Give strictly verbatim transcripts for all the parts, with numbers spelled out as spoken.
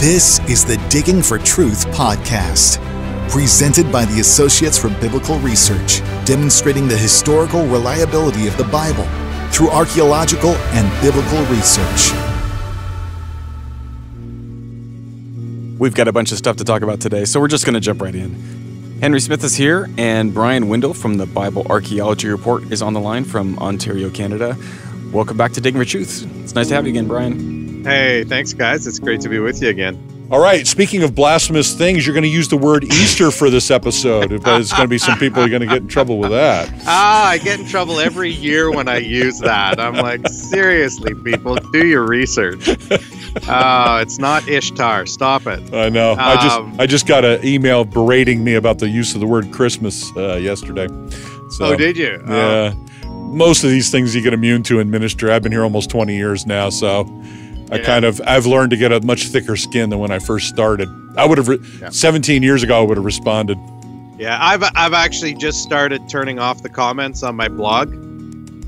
This is the Digging for Truth podcast, presented by the Associates for Biblical Research, demonstrating the historical reliability of the Bible through archaeological and biblical research. We've got a bunch of stuff to talk about today, so we're just going to jump right in. Henry Smith is here, and Brian Windle from the Bible Archaeology Report is on the line from Ontario, Canada. Welcome back to Digging for Truth. It's nice to have you again, Brian. Hey, thanks, guys. It's great to be with you again. All right. Speaking of blasphemous things, you're going to use the word Easter for this episode. There's going to be some people who are going to get in trouble with that. Ah, I get in trouble every year when I use that. I'm like, seriously, people, do your research. Uh, it's not Ishtar. Stop it. I know. Um, I just I just got an email berating me about the use of the word Christmas uh, yesterday. So, oh, did you? Yeah. Uh, most of these things you get immune to in ministry. I've been here almost twenty years now, so... I yeah. kind of, I've learned to get a much thicker skin than when I first started. I would have, re- yeah. seventeen years ago, I would have responded. Yeah, I've I've actually just started turning off the comments on my blog.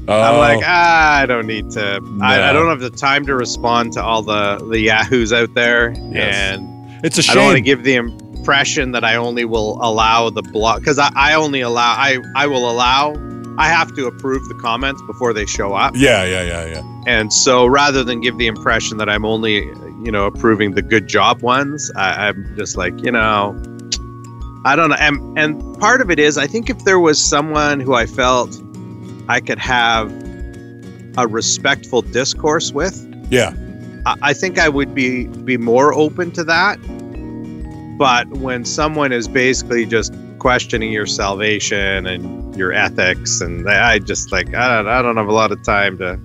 Oh. I'm like, ah, I don't need to, no. I, I don't have the time to respond to all the, the yahoos out there. Yes. And it's a shame. I don't want to give the impression that I only will allow the blog, because I, I only allow, I, I will allow I have to approve the comments before they show up. Yeah, yeah, yeah, yeah. And so rather than give the impression that I'm only, you know, approving the good job ones, I, I'm just like, you know, I don't know. And, and part of it is, I think if there was someone who I felt I could have a respectful discourse with, yeah, I, I think I would be, be more open to that. But when someone is basically just questioning your salvation and your ethics, and I just like I don't I don't have a lot of time to.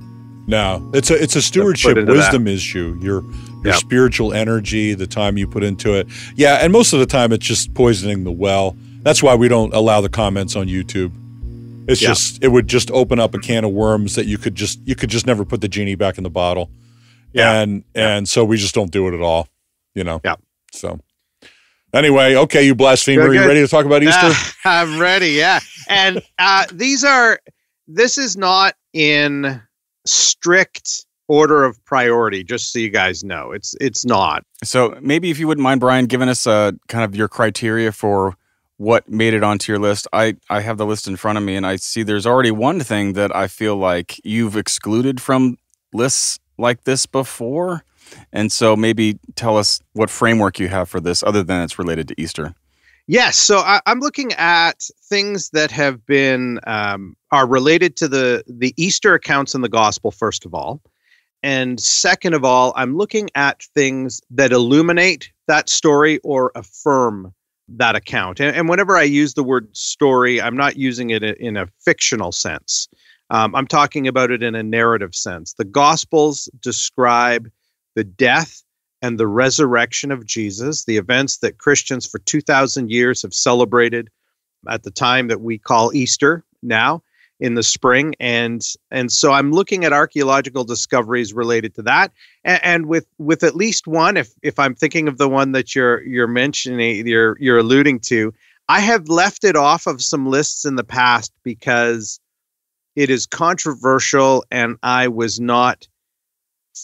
No, it's a it's a stewardship wisdom that. issue. Your your yep. spiritual energy, the time you put into it. Yeah, and most of the time it's just poisoning the well. That's why we don't allow the comments on YouTube. It's yep. just it would just open up a can of worms that you could just you could just never put the genie back in the bottle. Yeah, and and yep. so we just don't do it at all. You know. Yeah. So. Anyway, okay, you blasphemer, are you ready to talk about Easter? Uh, I'm ready, yeah. And uh, these are, this is not in strict order of priority, just so you guys know. It's it's not. So maybe if you wouldn't mind, Brian, giving us uh, kind of your criteria for what made it onto your list. I, I have the list in front of me, and I see there's already one thing that I feel like you've excluded from lists like this before. And so maybe tell us what framework you have for this other than it's related to Easter. Yes. So I, I'm looking at things that have been, um, are related to the, the Easter accounts in the gospel, first of all. And second of all, I'm looking at things that illuminate that story or affirm that account. And, and whenever I use the word story, I'm not using it in a fictional sense. Um, I'm talking about it in a narrative sense. The gospels describe the death and the resurrection of Jesus, the events that Christians for two thousand years have celebrated at the time that we call Easter now in the spring. And and so I'm looking at archaeological discoveries related to that. And, and with with at least one, if if I'm thinking of the one that you're you're mentioning, you're you're alluding to, I have left it off of some lists in the past because it is controversial and I was not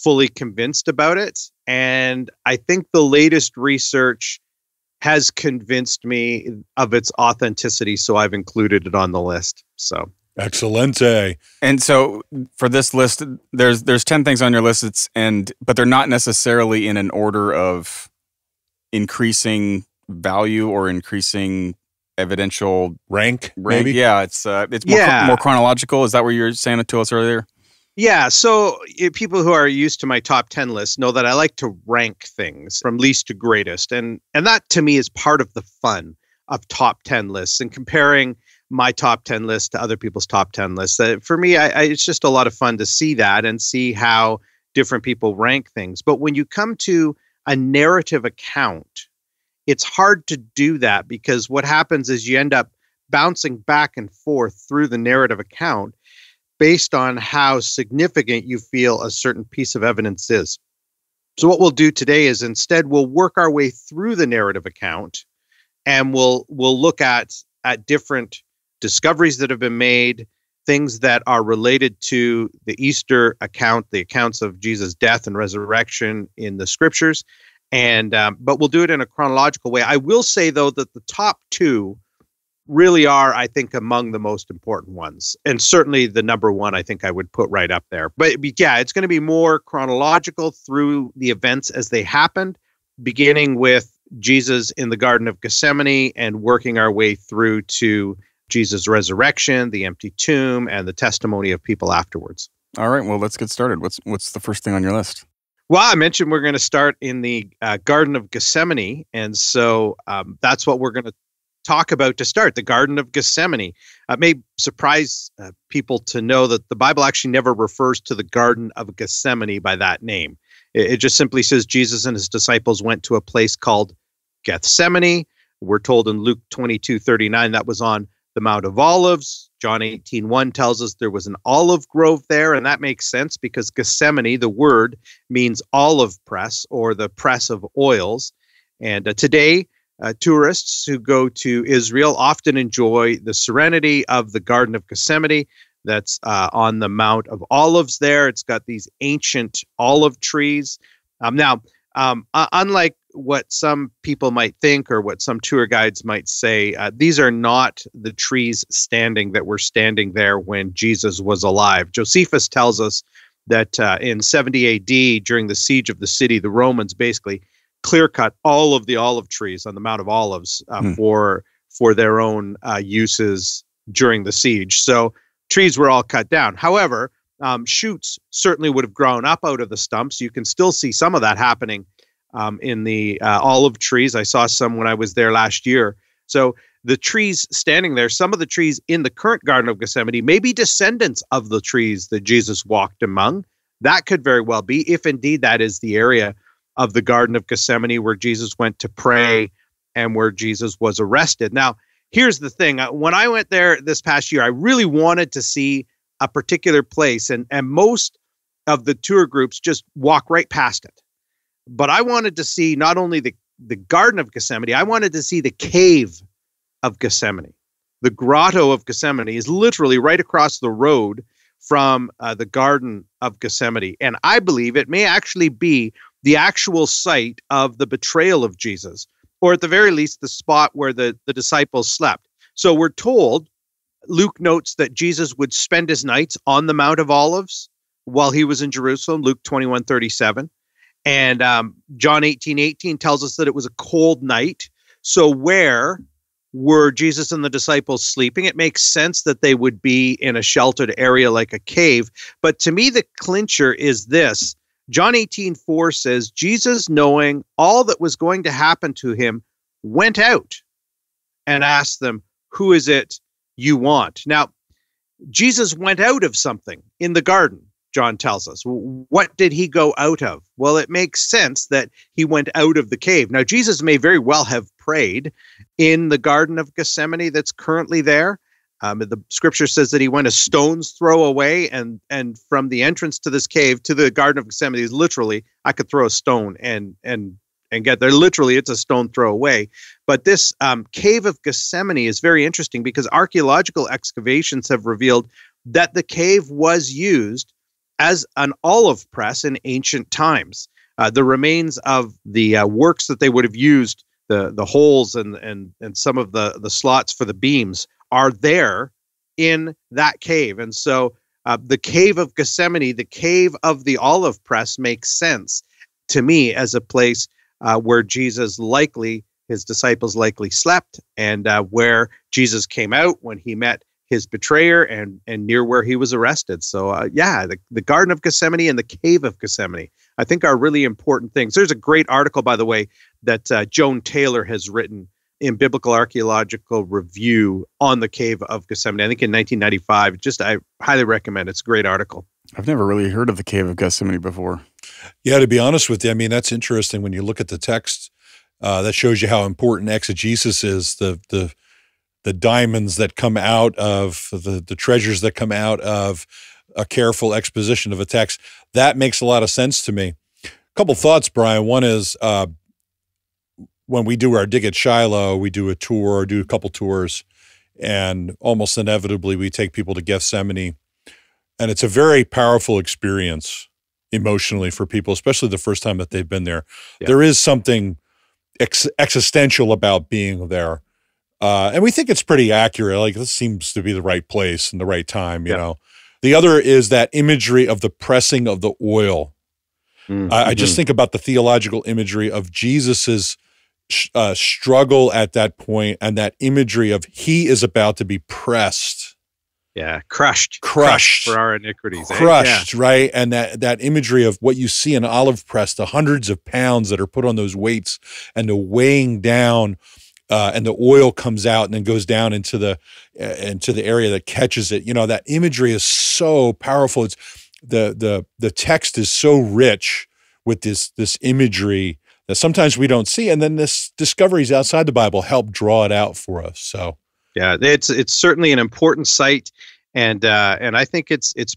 fully convinced about it. And I think the latest research has convinced me of its authenticity, so I've included it on the list. So Excelente. And so for this list, there's there's ten things on your list, it's and but they're not necessarily in an order of increasing value or increasing evidential rank. rank. Maybe? Yeah, it's uh, it's more, yeah. more chronological. Is that what you were saying to us earlier? Yeah, so it, people who are used to my top ten list know that I like to rank things from least to greatest. And and that, to me, is part of the fun of top ten lists and comparing my top ten list to other people's top ten lists. Uh, for me, I, I, it's just a lot of fun to see that and see how different people rank things. But when you come to a narrative account, it's hard to do that because what happens is you end up bouncing back and forth through the narrative account based on how significant you feel a certain piece of evidence is. So what we'll do today is instead we'll work our way through the narrative account and we'll we'll look at, at different discoveries that have been made, things that are related to the Easter account, the accounts of Jesus' death and resurrection in the scriptures, And um, but we'll do it in a chronological way. I will say, though, that the top two really are, I think, among the most important ones. And certainly the number one, I think I would put right up there. But yeah, it's going to be more chronological through the events as they happened, beginning with Jesus in the Garden of Gethsemane and working our way through to Jesus' resurrection, the empty tomb, and the testimony of people afterwards. All right, well, let's get started. What's what's the first thing on your list? Well, I mentioned we're going to start in the uh, Garden of Gethsemane, and so um, that's what we're going to talk about to start, the Garden of Gethsemane. It may surprise uh, people to know that the Bible actually never refers to the Garden of Gethsemane by that name. It, it just simply says Jesus and his disciples went to a place called Gethsemane. We're told in Luke twenty-two thirty-nine that was on the Mount of Olives. John eighteen one tells us there was an olive grove there, and that makes sense because Gethsemane, the word, means olive press or the press of oils. And uh, today, uh, tourists who go to Israel often enjoy the serenity of the Garden of Gethsemane that's uh, on the Mount of Olives there. It's got these ancient olive trees. Um, now, um, uh, unlike what some people might think or what some tour guides might say, uh, these are not the trees standing that were standing there when Jesus was alive. Josephus tells us that uh, in seventy A D, during the siege of the city, the Romans basically clear-cut all of the olive trees on the Mount of Olives uh, hmm. for, for their own uh, uses during the siege. So trees were all cut down. However, um, shoots certainly would have grown up out of the stumps. You can still see some of that happening Um, in the uh, olive trees. I saw some when I was there last year. So the trees standing there, some of the trees in the current Garden of Gethsemane may be descendants of the trees that Jesus walked among. That could very well be, if indeed that is the area of the Garden of Gethsemane where Jesus went to pray and where Jesus was arrested. Now, here's the thing. When I went there this past year, I really wanted to see a particular place, and, and most of the tour groups just walk right past it. But I wanted to see not only the, the Garden of Gethsemane, I wanted to see the Cave of Gethsemane. The Grotto of Gethsemane is literally right across the road from uh, the Garden of Gethsemane. And I believe it may actually be the actual site of the betrayal of Jesus, or at the very least, the spot where the, the disciples slept. So we're told, Luke notes that Jesus would spend his nights on the Mount of Olives while he was in Jerusalem, Luke twenty-one thirty-seven. And um, John eighteen eighteen tells us that it was a cold night. So where were Jesus and the disciples sleeping? It makes sense that they would be in a sheltered area like a cave. But to me, the clincher is this. John eighteen four says, Jesus, knowing all that was going to happen to him, went out and asked them, who is it you want? Now, Jesus went out of something in the garden. John tells us. What did he go out of? Well, it makes sense that he went out of the cave. Now, Jesus may very well have prayed in the Garden of Gethsemane that's currently there. Um, the scripture says that he went a stone's throw away, and, and from the entrance to this cave to the Garden of Gethsemane is literally, I could throw a stone and, and, and get there. Literally, it's a stone throw away. But this um, Cave of Gethsemane is very interesting because archaeological excavations have revealed that the cave was used as an olive press in ancient times. Uh, the remains of the uh, works that they would have used, the the holes and and and some of the the slots for the beams, are there in that cave. And so uh, the Cave of Gethsemane, the cave of the olive press, makes sense to me as a place uh, where Jesus likely, his disciples likely slept, and uh, where Jesus came out when he met his betrayer, and and near where he was arrested. So uh, yeah, the, the Garden of Gethsemane and the Cave of Gethsemane, I think, are really important things. There's a great article, by the way, that uh, Joan Taylor has written in Biblical Archaeological Review on the Cave of Gethsemane, I think in nineteen ninety-five. Just, I highly recommend it. It's a great article. I've never really heard of the Cave of Gethsemane before. Yeah, to be honest with you, I mean, that's interesting when you look at the text. Uh, that shows you how important exegesis is, the the the diamonds that come out of, the, the treasures that come out of a careful exposition of a text. That makes a lot of sense to me. A couple thoughts, Brian. One is uh, when we do our dig at Shiloh, we do a tour, do a couple tours, and almost inevitably we take people to Gethsemane. And it's a very powerful experience. emotionally for people, especially the first time that they've been there. Yeah. There is something ex existential about being there. Uh, and we think it's pretty accurate. Like, this seems to be the right place and the right time, you yeah. know. The other is that imagery of the pressing of the oil. Mm-hmm. I, I just think about the theological imagery of Jesus's uh, struggle at that point, and that imagery of he is about to be pressed. Yeah, crushed. Crushed. Crushed for our iniquities. Crushed, eh? Yeah. Right? And that, that imagery of what you see in olive press, the hundreds of pounds that are put on those weights and the weighing down, uh, and the oil comes out and then goes down into the, uh, into the area that catches it. You know, that imagery is so powerful. It's the, the, the text is so rich with this, this imagery that sometimes we don't see. And then this discoveries outside the Bible help draw it out for us. So. Yeah, it's it's certainly an important site, and uh, and I think it's it's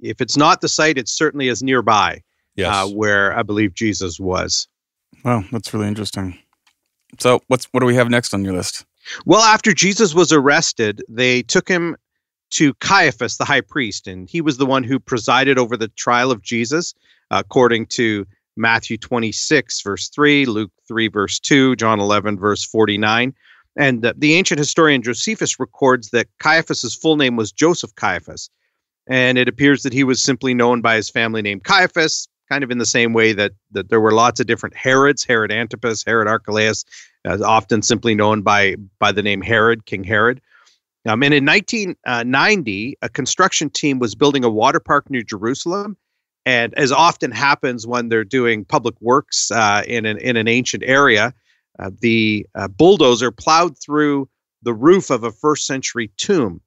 if it's not the site, it certainly is nearby. Yes, uh, where I believe Jesus was. Wow, that's really interesting. So, what's what do we have next on your list? Well, after Jesus was arrested, they took him to Caiaphas, the high priest, and he was the one who presided over the trial of Jesus, uh, according to Matthew twenty-six verse three, Luke three verse two, John eleven verse forty-nine. And the, the ancient historian Josephus records that Caiaphas's full name was Joseph Caiaphas, and it appears that he was simply known by his family name Caiaphas, kind of in the same way that that there were lots of different Herods, Herod Antipas, Herod Archelaus, uh, often simply known by by the name Herod, King Herod. Um, and in nineteen ninety, a construction team was building a water park near Jerusalem, and as often happens when they're doing public works uh, in an in an ancient area. Uh, the uh, bulldozer plowed through the roof of a first century tomb.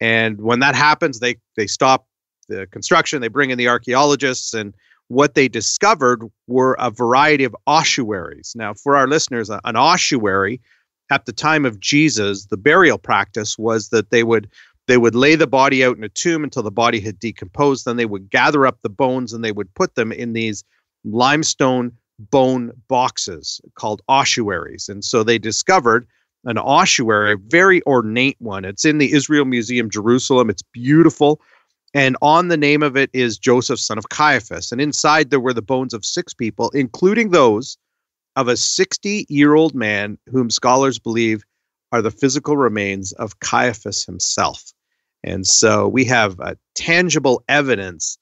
And when that happens, they, they stop the construction, they bring in the archaeologists, and what they discovered were a variety of ossuaries. Now, for our listeners, uh, an ossuary at the time of Jesus, the burial practice was that they would they would lay the body out in a tomb until the body had decomposed, then they would gather up the bones and they would put them in these limestone bone boxes called ossuaries. And so they discovered an ossuary, a very ornate one. It's in the Israel Museum, Jerusalem. It's beautiful. And on the name of it is Joseph, son of Caiaphas. And inside there were the bones of six people, including those of a sixty-year-old man whom scholars believe are the physical remains of Caiaphas himself. And so we have uh, tangible evidence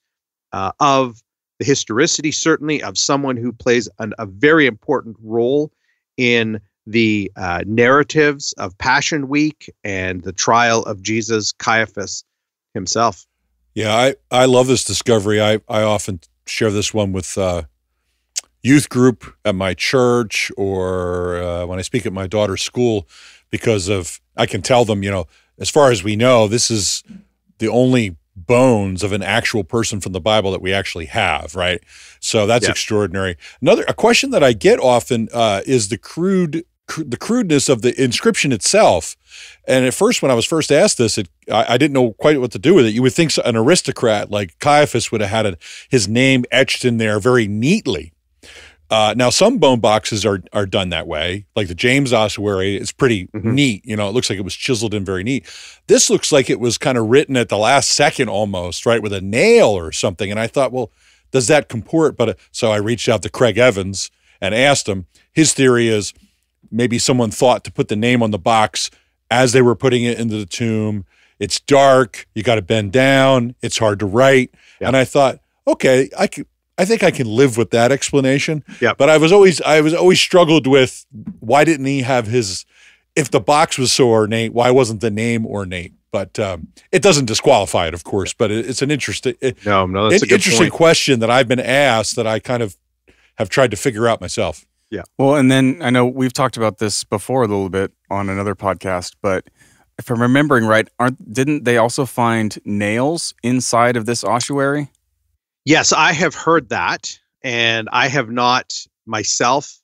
uh, of the historicity, certainly, of someone who plays an, a very important role in the uh, narratives of Passion Week and the trial of Jesus, Caiaphas himself. Yeah, I, I love this discovery. I, I often share this one with uh, youth group at my church, or uh, when I speak at my daughter's school, because of I can tell them, you know, as far as we know, this is the only bones of an actual person from the Bible that we actually have, right? So that's yeah. extraordinary. Another a question that I get often uh, is the crude, cr the crudeness of the inscription itself. And at first, when I was first asked this, it, I, I didn't know quite what to do with it. You would think an aristocrat like Caiaphas would have had a, his name etched in there very neatly. Uh, now, some bone boxes are are done that way. Like the James ossuary, it's pretty mm-hmm. neat. You know, it looks like it was chiseled in very neat. This looks like it was kind of written at the last second almost, right, with a nail or something. And I thought, well, does that comport? But uh, so I reached out to Craig Evans and asked him. His theory is maybe someone thought to put the name on the box as they were putting it into the tomb. It's dark. You got to bend down. It's hard to write. Yeah. And I thought, okay, I could. I think I can live with that explanation. Yeah. But I was always I was always struggled with, why didn't he have his, if the box was so ornate, why wasn't the name ornate? But um, it doesn't disqualify it, of course. But it, it's an interesting it, no, no, that's it, a good interesting point. question that I've been asked that I kind of have tried to figure out myself. Yeah. Well, and then I know we've talked about this before a little bit on another podcast, but if I'm remembering right, aren't didn't they also find nails inside of this ossuary? Yes, I have heard that, and I have not myself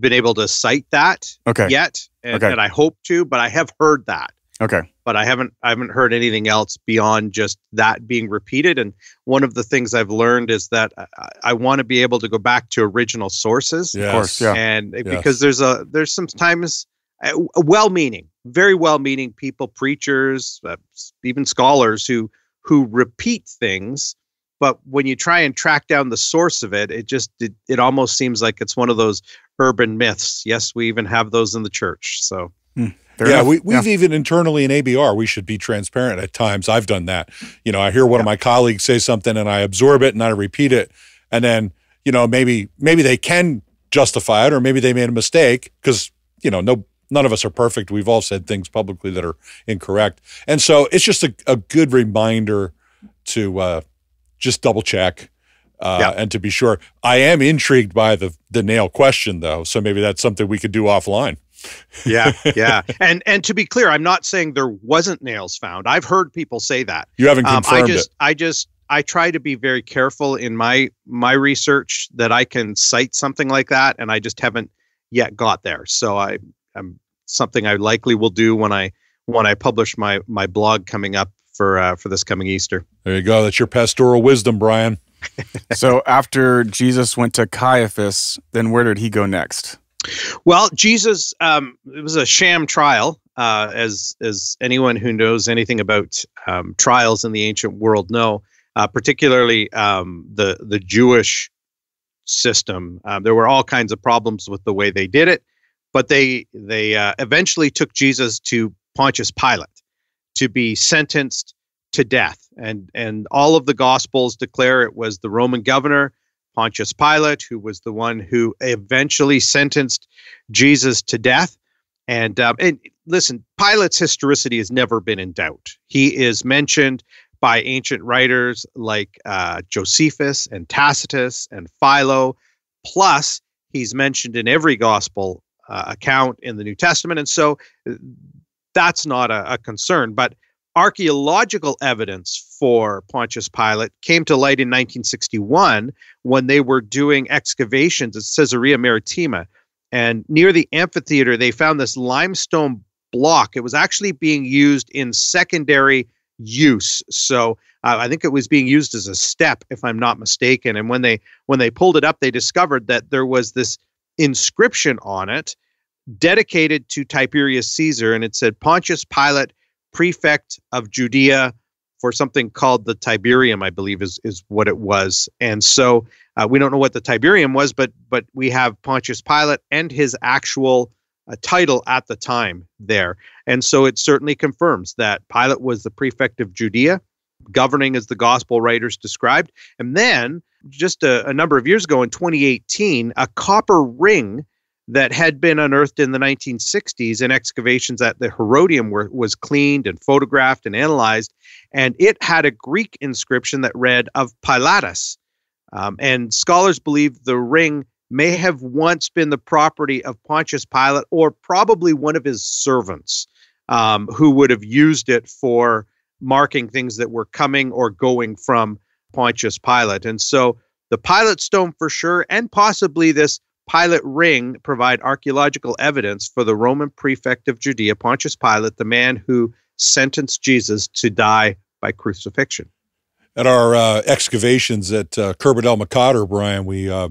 been able to cite that okay. yet, and, okay. and I hope to, but I have heard that. Okay. But I haven't I haven't heard anything else beyond just that being repeated, and one of the things I've learned is that I, I want to be able to go back to original sources. Yes. Of course, yeah. And yes. because there's a there's sometimes well-meaning, very well-meaning people, preachers, uh, even scholars who who repeat things But when you try and track down the source of it, it just it, it almost seems like it's one of those urban myths. Yes, we even have those in the church. So mm, yeah, enough. we we've yeah. even internally in A B R, we should be transparent at times. I've done that. You know, I hear one yeah. of my colleagues say something and I absorb it and I repeat it, and then you know maybe maybe they can justify it, or maybe they made a mistake, because you know no. None of us are perfect. We've all said things publicly that are incorrect. And so it's just a, a good reminder to uh, just double check uh, yeah. and to be sure. I am intrigued by the, the nail question, though, so maybe that's something we could do offline. yeah, yeah. And and to be clear, I'm not saying there wasn't nails found. I've heard people say that. You haven't confirmed um, I just, it. I just, I try to be very careful in my my research that I can cite something like that, and I just haven't yet got there. So I... Um, something I likely will do when I when I publish my my blog coming up for uh, for this coming Easter. There you go. That's your pastoral wisdom, Brian. So after Jesus went to Caiaphas, then where did he go next? Well, Jesus, um, it was a sham trial, uh, as as anyone who knows anything about um, trials in the ancient world know, uh, particularly um, the the Jewish system. Um, there were all kinds of problems with the way they did it. But they they uh, eventually took Jesus to Pontius Pilate to be sentenced to death, and and all of the Gospels declare it was the Roman governor Pontius Pilate who was the one who eventually sentenced Jesus to death. And um, and listen, Pilate's historicity has never been in doubt. He is mentioned by ancient writers like uh, Josephus and Tacitus and Philo. Plus, he's mentioned in every Gospel Uh, account in the New Testament, and so that's not a, a concern. But archaeological evidence for Pontius Pilate came to light in nineteen sixty-one when they were doing excavations at Caesarea Maritima, and near the amphitheater they found this limestone block. It was actually being used in secondary use, so uh, I think it was being used as a step, if I'm not mistaken. And when they when they pulled it up, they discovered that there was this inscription on it dedicated to Tiberius Caesar, and it said Pontius Pilate, prefect of Judea, for something called the Tiberium, I believe is is what it was. And so uh, we don't know what the Tiberium was, but but we have Pontius Pilate and his actual uh, title at the time there. And so it certainly confirms that Pilate was the prefect of Judea, governing as the gospel writers described. And then just a, a number of years ago in twenty eighteen, a copper ring that had been unearthed in the nineteen sixties in excavations at the Herodium were, was cleaned and photographed and analyzed, and it had a Greek inscription that read, "Of Pilatus." Um, and scholars believe the ring may have once been the property of Pontius Pilate, or probably one of his servants um, who would have used it for marking things that were coming or going from Pontius Pilate. And so the Pilate stone for sure, and possibly this Pilate ring, provide archaeological evidence for the Roman prefect of Judea, Pontius Pilate, the man who sentenced Jesus to die by crucifixion. At our uh, excavations at uh, Kerb el Machadar, Brian, we, uh,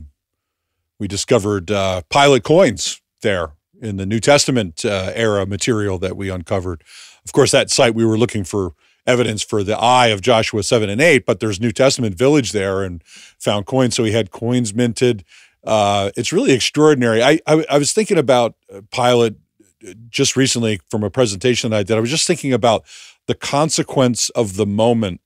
we discovered uh, Pilate coins there in the New Testament uh, era material that we uncovered. Of course, that site, we were looking for evidence for the eye of Joshua seven and eight, but there's New Testament village there and found coins. So he had coins minted. Uh, it's really extraordinary. I, I, I was thinking about Pilate just recently from a presentation that I did. I was just thinking about the consequence of the moment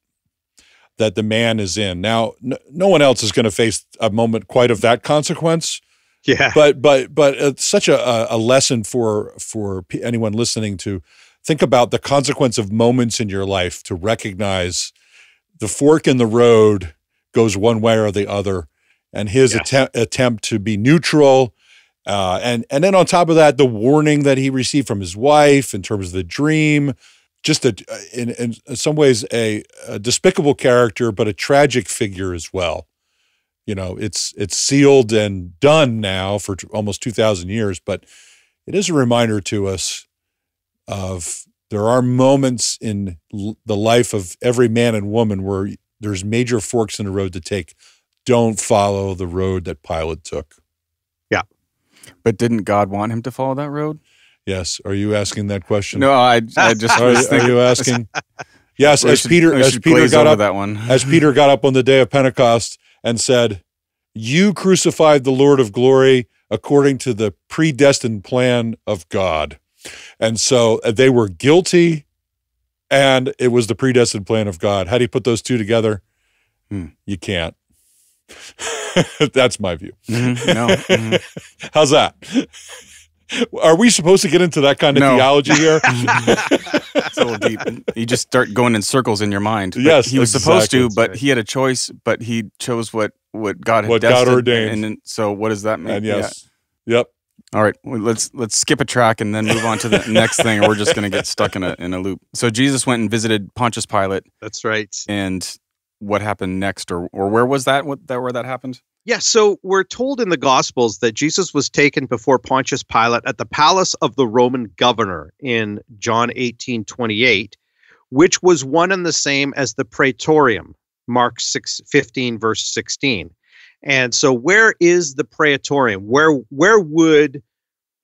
that the man is in. Now, no, no one else is going to face a moment quite of that consequence. Yeah. But but but it's such a, a lesson for for anyone listening to think about the consequence of moments in your life, to recognize the fork in the road goes one way or the other, and his yeah. attempt attempt to be neutral, uh, and and then on top of that, the warning that he received from his wife in terms of the dream, just a, in in some ways a, a despicable character, but a tragic figure as well. You know, it's it's sealed and done now for almost two thousand years, but it is a reminder to us of there are moments in l the life of every man and woman where there's major forks in the road to take. Don't follow the road that Pilate took. Yeah. But didn't God want him to follow that road? Yes. Are you asking that question? No, I, I just are, was thinking. Are you asking? Yes, we as should, Peter as Peter got up that one. as Peter got up on the day of Pentecost and said, "You crucified the Lord of glory according to the predestined plan of God." And so they were guilty, and it was the predestined plan of God. How do you put those two together? Hmm. You can't. That's my view. Mm-hmm. No. Mm-hmm. How's that? Are we supposed to get into that kind of no. theology here? It's a little deep. You just start going in circles in your mind. But yes, he was exactly. supposed to, but he had a choice. But he chose what what God had what destined, God ordained. And so, what does that mean? And yes, yeah. yep. All right, well, let's let's skip a track and then move on to the next thing. Or we're just going to get stuck in a in a loop. So Jesus went and visited Pontius Pilate. That's right. And what happened next, or or where was that? What that where that happened? Yeah, so we're told in the Gospels that Jesus was taken before Pontius Pilate at the palace of the Roman governor in John eighteen twenty-eight, which was one and the same as the Praetorium, Mark six, fifteen, verse sixteen. And so where is the Praetorium? Where, where would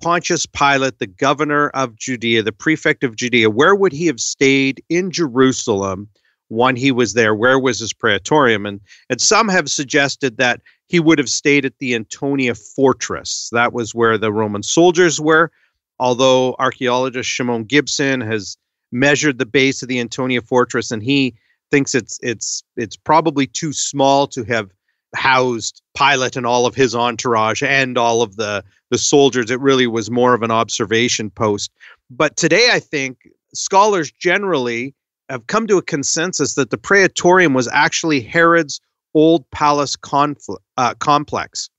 Pontius Pilate, the governor of Judea, the prefect of Judea, where would he have stayed in Jerusalem when he was there? Where was his Praetorium? And, and some have suggested that he would have stayed at the Antonia Fortress. That was where the Roman soldiers were, although archaeologist Shimon Gibson has measured the base of the Antonia Fortress, and he thinks it's it's it's probably too small to have housed Pilate and all of his entourage and all of the, the soldiers. It really was more of an observation post. But today, I think, scholars generally have come to a consensus that the Praetorium was actually Herod's old palace confl- uh, complex.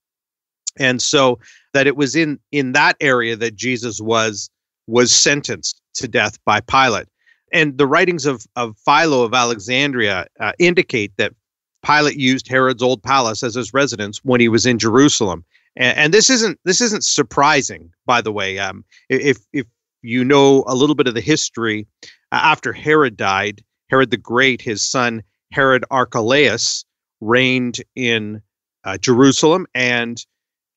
And so that it was in, in that area that Jesus was, was sentenced to death by Pilate. And the writings of, of Philo of Alexandria uh, indicate that Pilate used Herod's old palace as his residence when he was in Jerusalem. And, and this isn't, this isn't surprising, by the way. Um, if, if you know a little bit of the history, uh, after Herod died, Herod the Great, his son Herod Archelaus, reigned in uh, Jerusalem, and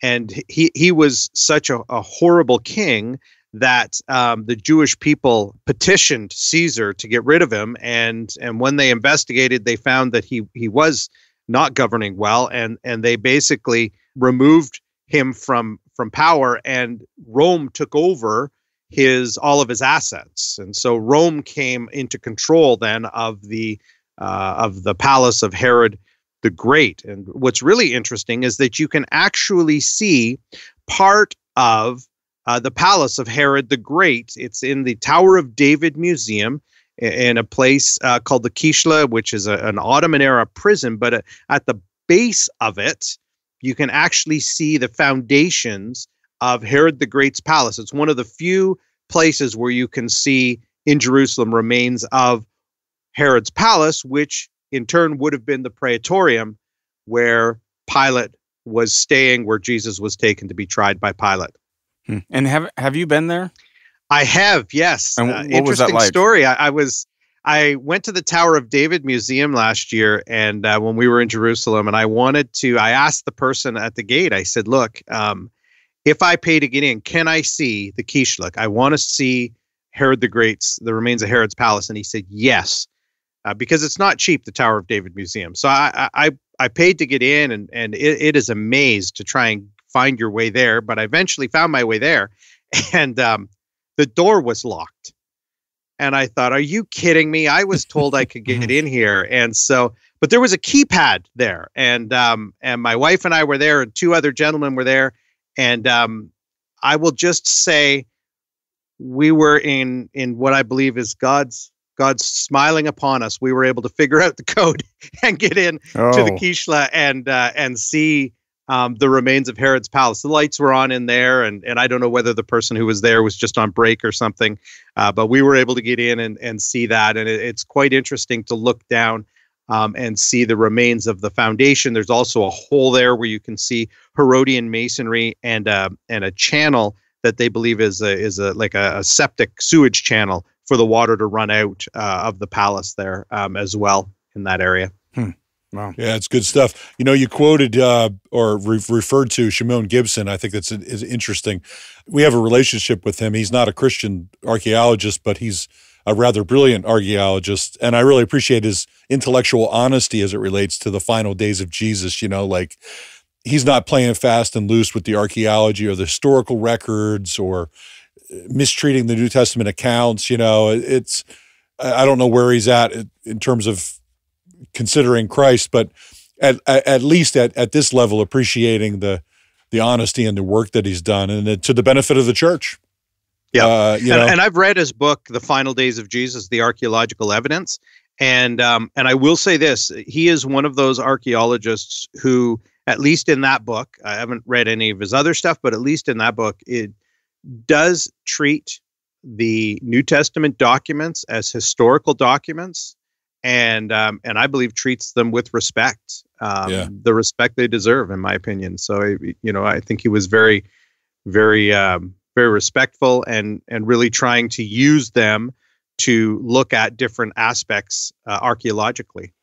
and he he was such a, a horrible king that um, the Jewish people petitioned Caesar to get rid of him, and and when they investigated, they found that he he was not governing well, and and they basically removed him from from power, and Rome took over his all of his assets, and so Rome came into control then of the uh, of the palace of Herod the Great. And what's really interesting is that you can actually see part of uh, the palace of Herod the Great. It's in the Tower of David Museum in a place uh, called the Kishla, which is a, an Ottoman-era prison. But uh, at the base of it, you can actually see the foundations of Herod the Great's palace. It's one of the few places where you can see in Jerusalem remains of Herod's palace, which in turn would have been the Praetorium where Pilate was staying, where Jesus was taken to be tried by Pilate. Hmm. And have have you been there? I have, yes. And what uh, interesting was that like? Story. I, I was I went to the Tower of David Museum last year, and uh, when we were in Jerusalem, and I wanted to, I asked the person at the gate. I said, "Look, um, if I pay to get in, can I see the Kishla? I want to see Herod the Great's, the remains of Herod's palace." And he said, "Yes." Uh, because it's not cheap, the Tower of David Museum. So I I, I paid to get in, and, and it, it is a maze to try and find your way there. But I eventually found my way there, and um, the door was locked. And I thought, are you kidding me? I was told I could get in here. And so, but there was a keypad there. And, um, and my wife and I were there, and two other gentlemen were there. And um, I will just say we were in, in what I believe is God's God's smiling upon us. We were able to figure out the code and get in oh. to the Kishla and uh, and see um, the remains of Herod's palace. The lights were on in there, and and I don't know whether the person who was there was just on break or something, uh, but we were able to get in and, and see that. And it, it's quite interesting to look down um, and see the remains of the foundation. There's also a hole there where you can see Herodian masonry and uh, and a channel that they believe is a, is a, like a, a septic sewage channel for the water to run out uh, of the palace there um, as well in that area. Hmm. Wow. Yeah, it's good stuff. You know, you quoted uh, or re- referred to Shimon Gibson. I think that's is interesting. We have a relationship with him. He's not a Christian archaeologist, but he's a rather brilliant archaeologist, and I really appreciate his intellectual honesty as it relates to the final days of Jesus. You know, like, he's not playing fast and loose with the archaeology or the historical records or mistreating the New Testament accounts. You know, it's, I don't know where he's at in terms of considering Christ, but at at least at, at this level, appreciating the the honesty and the work that he's done, and to the benefit of the church. Yeah, uh, you and, know. and I've read his book, The Final Days of Jesus, The Archaeological Evidence, and um, and I will say this: he is one of those archaeologists who, at least in that book, I haven't read any of his other stuff, but at least in that book, it does treat the New Testament documents as historical documents, and um, and I believe treats them with respect, um, yeah. the respect they deserve, in my opinion. So, you know, I think he was very, very. Um, very respectful and and really trying to use them to look at different aspects uh, archaeologically.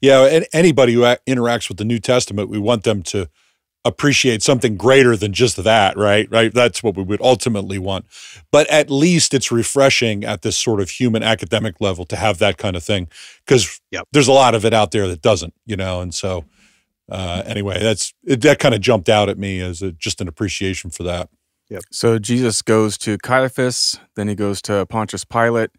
Yeah, and anybody who interacts with the New Testament, we want them to appreciate something greater than just that, right? Right? That's what we would ultimately want. But at least it's refreshing at this sort of human academic level to have that kind of thing, because yep. there's a lot of it out there that doesn't, you know, and so uh, anyway, that's it, that kind of jumped out at me as a, just an appreciation for that. Yep. So Jesus goes to Caiaphas, then he goes to Pontius Pilate,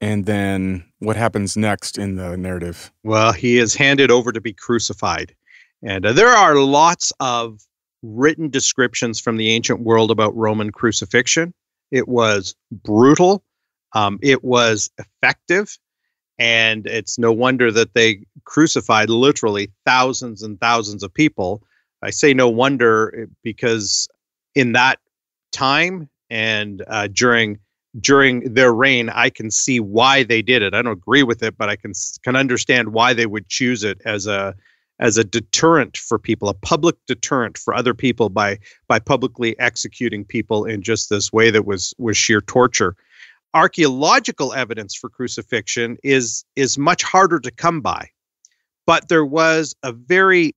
and then what happens next in the narrative? Well, he is handed over to be crucified. And uh, there are lots of written descriptions from the ancient world about Roman crucifixion. It was brutal. Um, it was effective. And it's no wonder that they crucified literally thousands and thousands of people. I say no wonder because in that time and uh, during during their reign, I can see why they did it. I don't agree with it, but I can can understand why they would choose it as a as a deterrent for people, a public deterrent for other people by by publicly executing people in just this way that was was sheer torture. Archaeological evidence for crucifixion is is much harder to come by, but there was a very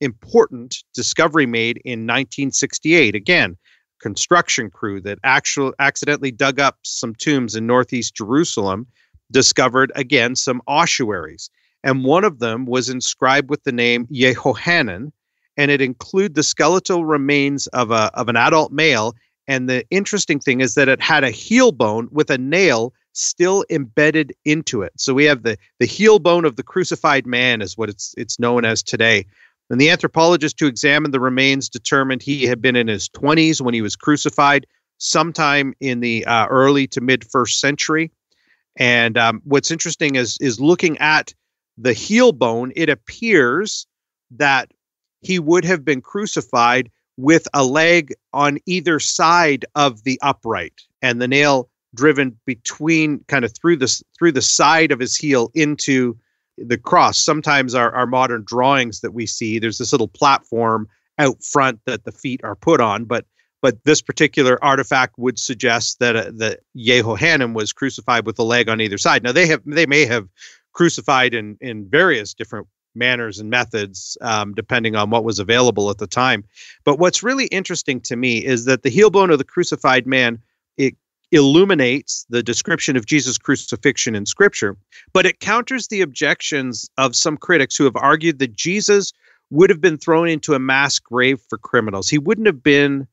important discovery made in nineteen sixty-eight. Again, construction crew that actually accidentally dug up some tombs in northeast Jerusalem discovered, again, some ossuaries. And one of them was inscribed with the name Yehohanan, and it included the skeletal remains of, a, of an adult male. And the interesting thing is that it had a heel bone with a nail still embedded into it. So we have the, the heel bone of the crucified man is what it's, it's known as today. And the anthropologist who examined the remains determined he had been in his twenties when he was crucified, sometime in the uh, early to mid-first century. And um, what's interesting is, is looking at the heel bone, it appears that he would have been crucified with a leg on either side of the upright and the nail driven between, kind of through the, through the side of his heel into the cross. Sometimes our, our modern drawings that we see, there's this little platform out front that the feet are put on, but but this particular artifact would suggest that uh, that Yehohanan was crucified with a leg on either side. Now they have they may have crucified in in various different manners and methods, um, depending on what was available at the time. But what's really interesting to me is that the heel bone of the crucified man, it illuminates the description of Jesus' crucifixion in Scripture, but it counters the objections of some critics who have argued that Jesus would have been thrown into a mass grave for criminals. He wouldn't have been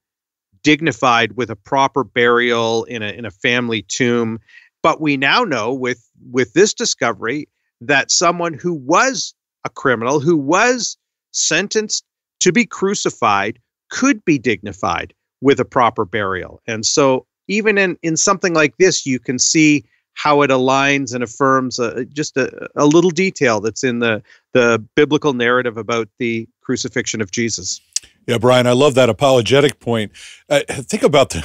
dignified with a proper burial in a in a family tomb. But we now know with with this discovery that someone who was a criminal, who was sentenced to be crucified, could be dignified with a proper burial. And so even in, in something like this, you can see how it aligns and affirms uh, just a, a little detail that's in the, the biblical narrative about the crucifixion of Jesus. Yeah, Brian, I love that apologetic point. Uh, think about the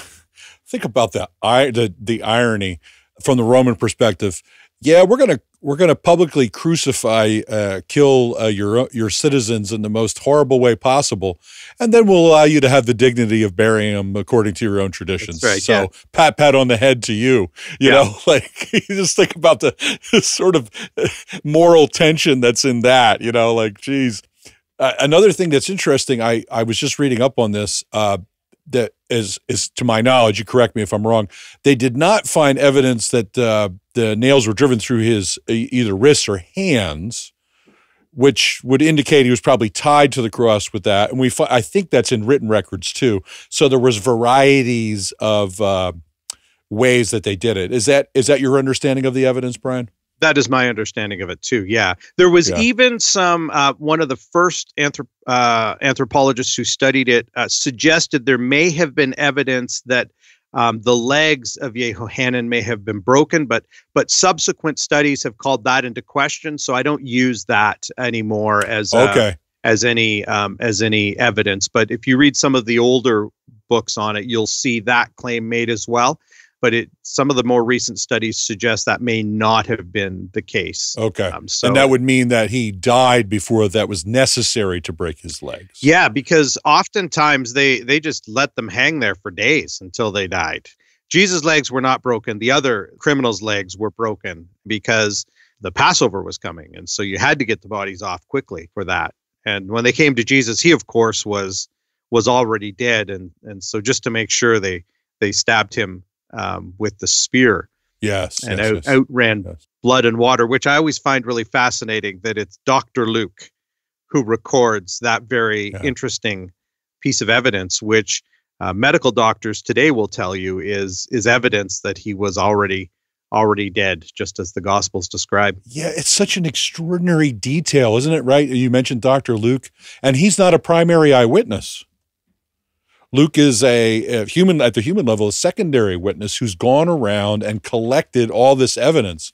think about the, the the irony from the Roman perspective. Yeah, we're gonna we're gonna publicly crucify, uh, kill uh, your your citizens in the most horrible way possible, and then we'll allow you to have the dignity of burying them according to your own traditions. Right, so, yeah. pat pat on the head to you. You yeah. know, like, you just think about the sort of moral tension that's in that. You know, like, geez. Uh, another thing that's interesting, I I was just reading up on this. Uh, that is, is to my knowledge, you correct me if I'm wrong, they did not find evidence that uh, the nails were driven through his either wrists or hands, which would indicate he was probably tied to the cross with that. And we, I think that's in written records too. So there was varieties of uh, ways that they did it. Is that is that your understanding of the evidence, Brian? That is my understanding of it too. Yeah, there was yeah. even some uh, one of the first anthrop uh, anthropologists who studied it uh, suggested there may have been evidence that um, the legs of Yehohanan may have been broken, but but subsequent studies have called that into question. So I don't use that anymore as uh, okay. as any um, as any evidence. But if you read some of the older books on it, you'll see that claim made as well. But it, some of the more recent studies suggest that may not have been the case. Okay. Um, so, and that would mean that he died before that was necessary to break his legs. Yeah, because oftentimes they, they just let them hang there for days until they died. Jesus' legs were not broken. The other criminals' legs were broken because the Passover was coming. And so you had to get the bodies off quickly for that. And when they came to Jesus, he, of course, was was already dead. And, and so just to make sure, they, they stabbed him Um, with the spear, yes, and yes, out, yes. outran yes. blood and water, which I always find really fascinating that it's Doctor Luke who records that very yeah. interesting piece of evidence, which uh, medical doctors today will tell you is is evidence that he was already already dead, just as the Gospels describe. Yeah, it's such an extraordinary detail, isn't it, right? You mentioned Doctor Luke, and he's not a primary eyewitness. Luke is a, a human, at the human level, a secondary witness who's gone around and collected all this evidence.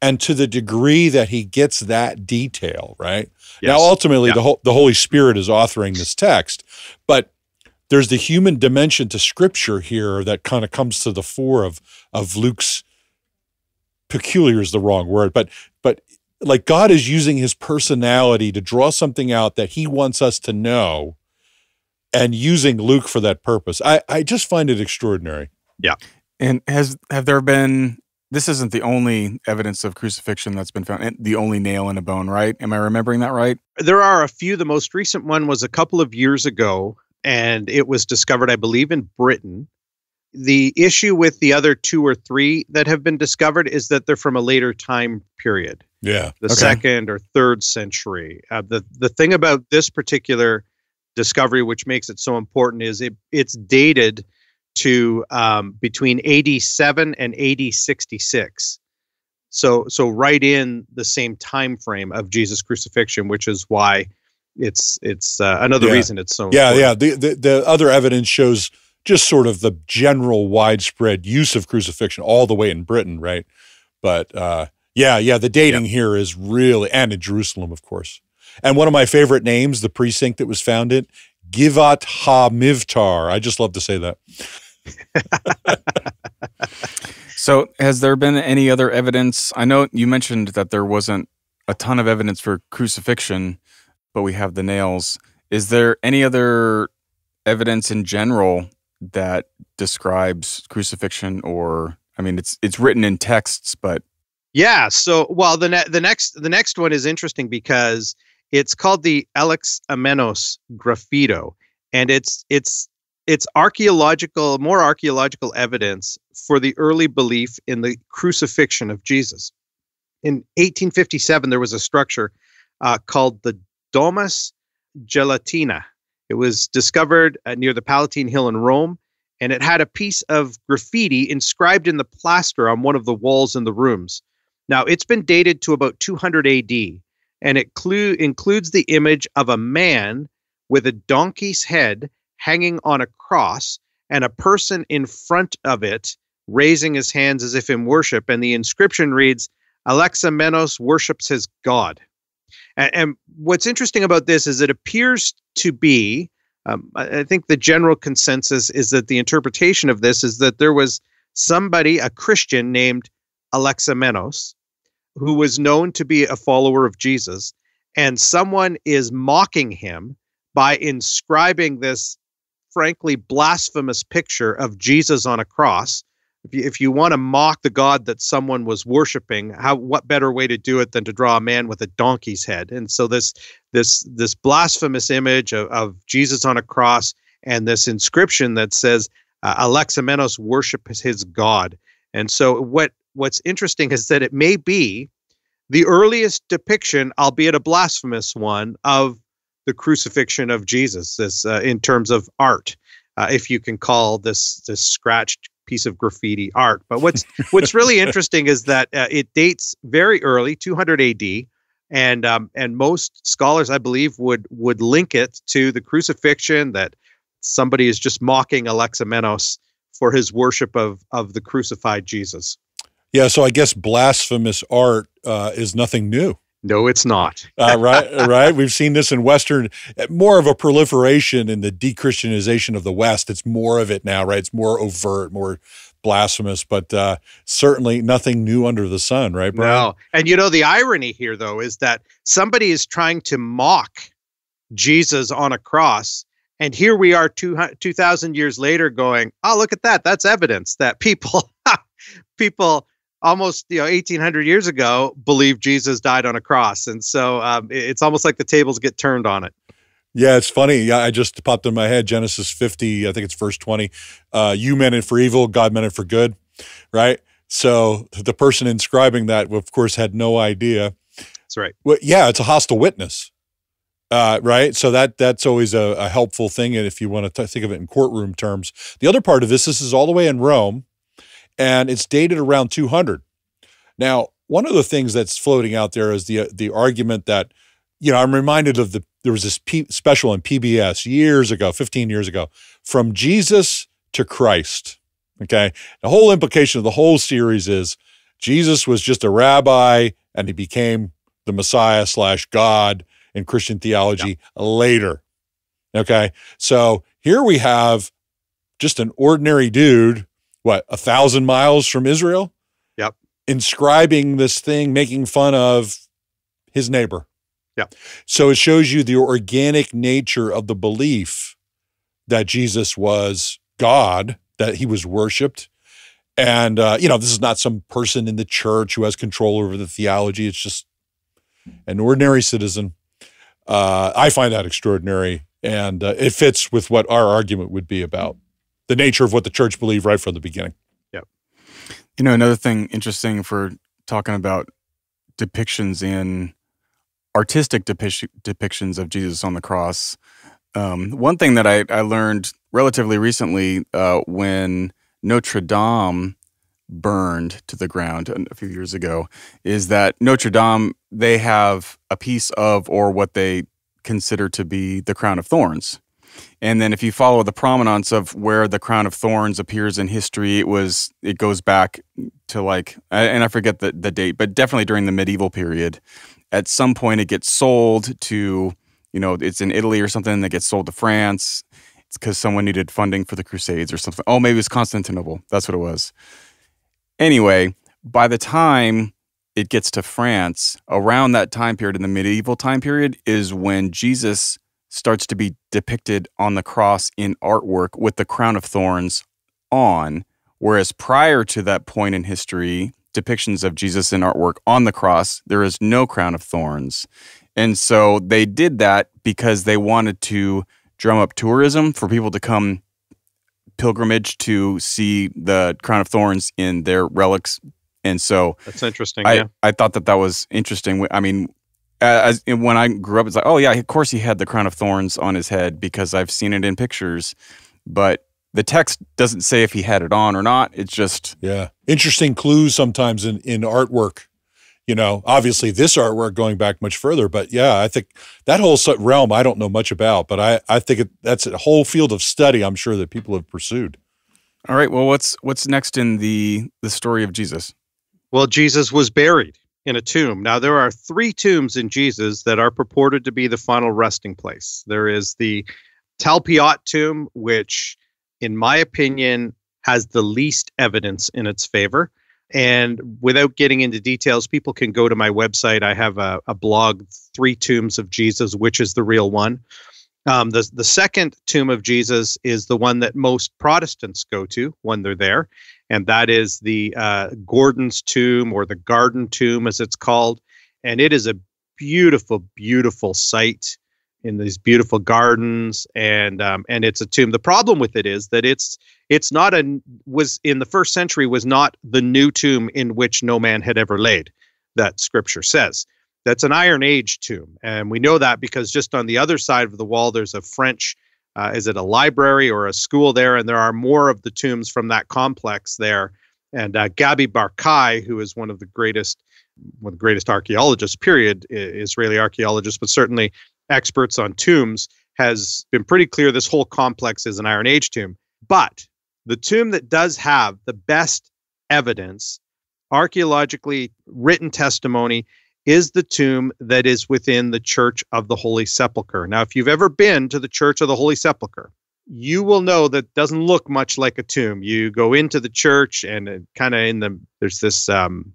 And to the degree that he gets that detail, right? Yes. Now, ultimately, yeah. the, ho the Holy Spirit is authoring this text, but there's the human dimension to Scripture here that kind of comes to the fore of, of Luke's, peculiar is the wrong word, but, but like God is using his personality to draw something out that he wants us to know, and using Luke for that purpose. I, I just find it extraordinary. Yeah. And has have there been, this isn't the only evidence of crucifixion that's been found, the only nail in a bone, right? Am I remembering that right? There are a few. The most recent one was a couple of years ago, and it was discovered, I believe, in Britain. The issue with the other two or three that have been discovered is that they're from a later time period. Yeah. The okay. second or third century. Uh, the, the thing about this particular discovery, which makes it so important, is it it's dated to um, between A D seven and A D sixty-six, so so right in the same time frame of Jesus' crucifixion, which is why it's it's uh, another yeah. reason it's so yeah important. yeah the, the the other evidence shows just sort of the general widespread use of crucifixion all the way in Britain, right? But uh, yeah yeah the dating yeah. here is really, and in Jerusalem, of course. And one of my favorite names, the precinct that was founded, Givat HaMivtar. I just love to say that. So has there been any other evidence? I know you mentioned that there wasn't a ton of evidence for crucifixion, but we have the nails. Is there any other evidence in general that describes crucifixion, or, I mean, it's, it's written in texts, but... Yeah. So, well, the, ne the next the next one is interesting because it's called the Elex Amenos Graffito, and it's it's it's archaeological, more archaeological evidence for the early belief in the crucifixion of Jesus. In eighteen fifty-seven, there was a structure uh, called the Domus Gelatina. It was discovered uh, near the Palatine Hill in Rome, and it had a piece of graffiti inscribed in the plaster on one of the walls in the rooms. Now, it's been dated to about two hundred A D, and it includes the image of a man with a donkey's head hanging on a cross and a person in front of it raising his hands as if in worship. And the inscription reads, Alexamenos worships his God. And, and what's interesting about this is it appears to be, um, I, I think the general consensus is that the interpretation of this is that there was somebody, a Christian named Alexamenos, who was known to be a follower of Jesus, and someone is mocking him by inscribing this, frankly, blasphemous picture of Jesus on a cross. If you, if you want to mock the God that someone was worshiping, how what better way to do it than to draw a man with a donkey's head? And so this this this blasphemous image of, of Jesus on a cross and this inscription that says, uh, Aleximenos worships his God. And so what what's interesting is that it may be the earliest depiction, albeit a blasphemous one, of the crucifixion of Jesus, this uh, in terms of art, uh, if you can call this this scratched piece of graffiti art. But what's what's really interesting is that uh, it dates very early, two hundred A D, and um, and most scholars, I believe, would would link it to the crucifixion, that somebody is just mocking Aleximenos for his worship of of the crucified Jesus. Yeah, so I guess blasphemous art uh, is nothing new. No, it's not. uh, right, right. We've seen this in Western, more of a proliferation in the de-Christianization of the West. It's more of it now, right? It's more overt, more blasphemous, but uh, certainly nothing new under the sun, right, Brian? No. And you know, the irony here, though, is that somebody is trying to mock Jesus on a cross, and here we are two thousand years later going, oh, look at that. That's evidence that people, people... almost, you know, eighteen hundred years ago, believed Jesus died on a cross. And so um, it's almost like the tables get turned on it. Yeah, it's funny. Yeah, I just popped in my head, Genesis fifty, I think it's verse twenty. Uh, you meant it for evil, God meant it for good, right? So the person inscribing that, of course, had no idea. That's right. Well, yeah, it's a hostile witness, uh, right? So that that's always a, a helpful thing if you want to think of it in courtroom terms. The other part of this, this is all the way in Rome, and it's dated around two hundred. Now, one of the things that's floating out there is the uh, the argument that, you know, I'm reminded of the, there was this P special on P B S years ago, fifteen years ago, From Jesus to Christ, okay? The whole implication of the whole series is Jesus was just a rabbi and he became the Messiah slash God in Christian theology yeah. later, okay? So here we have just an ordinary dude what, a thousand miles from Israel? Yep. Inscribing this thing, making fun of his neighbor. Yeah. So it shows you the organic nature of the belief that Jesus was God, that he was worshiped. And, uh, you know, this is not some person in the church who has control over the theology. It's just an ordinary citizen. Uh, I find that extraordinary. And uh, it fits with what our argument would be about. The nature of what the church believed right from the beginning. Yep. You know, another thing interesting for talking about depictions in artistic depi depictions of Jesus on the cross, um, one thing that I, I learned relatively recently uh, when Notre Dame burned to the ground a few years ago is that Notre Dame, they have a piece of, or what they consider to be, the crown of thorns. And then if you follow the provenance of where the crown of thorns appears in history, it was it goes back to like, and I forget the, the date, but definitely during the medieval period. At some point it gets sold to, you know, it's in Italy or something that gets sold to France. It's because someone needed funding for the Crusades or something. Oh, maybe it was Constantinople. That's what it was. Anyway, by the time it gets to France, around that time period, in the medieval time period, is when Jesus starts to be depicted on the cross in artwork with the crown of thorns on, whereas prior to that point in history, depictions of Jesus in artwork on the cross, there is no crown of thorns. And so they did that because they wanted to drum up tourism for people to come pilgrimage to see the crown of thorns in their relics. And so— That's interesting, I, yeah. I thought that that was interesting. I mean, As, when I grew up, it's like, oh yeah, of course he had the crown of thorns on his head because I've seen it in pictures, but the text doesn't say if he had it on or not. It's just— Yeah. Interesting clues sometimes in, in artwork, you know, obviously this artwork going back much further, but yeah, I think that whole realm I don't know much about, but I, I think it, that's a whole field of study I'm sure that people have pursued. All right, well, what's, what's next in the, the story of Jesus? Well, Jesus was buried in a tomb. Now, there are three tombs in Jesus that are purported to be the final resting place. There is the Talpiot tomb, which, in my opinion, has the least evidence in its favor. And without getting into details, people can go to my website. I have a, a blog, Three Tombs of Jesus, which is the real one. Um, the, the second tomb of Jesus is the one that most Protestants go to when they're there, and that is the uh, Gordon's tomb, or the Garden Tomb, as it's called. And it is a beautiful, beautiful sight. in these beautiful gardens, and um, and it's a tomb. The problem with it is that it's it's not a was in the first century was not the new tomb in which no man had ever laid. That scripture says that's an Iron Age tomb, and we know that because just on the other side of the wall there's a French, uh, is it a library or a school there, and there are more of the tombs from that complex there. And uh, Gabi Barkai, who is one of the greatest one of the greatest archaeologists, period, Israeli archaeologists, but certainly experts on tombs, has been pretty clear this whole complex is an Iron Age tomb. But the tomb that does have the best evidence, archaeologically written testimony, is the tomb that is within the Church of the Holy Sepulchre. Now, if you've ever been to the Church of the Holy Sepulchre, you will know that doesn't look much like a tomb. You go into the church and kind of in the, there's this um,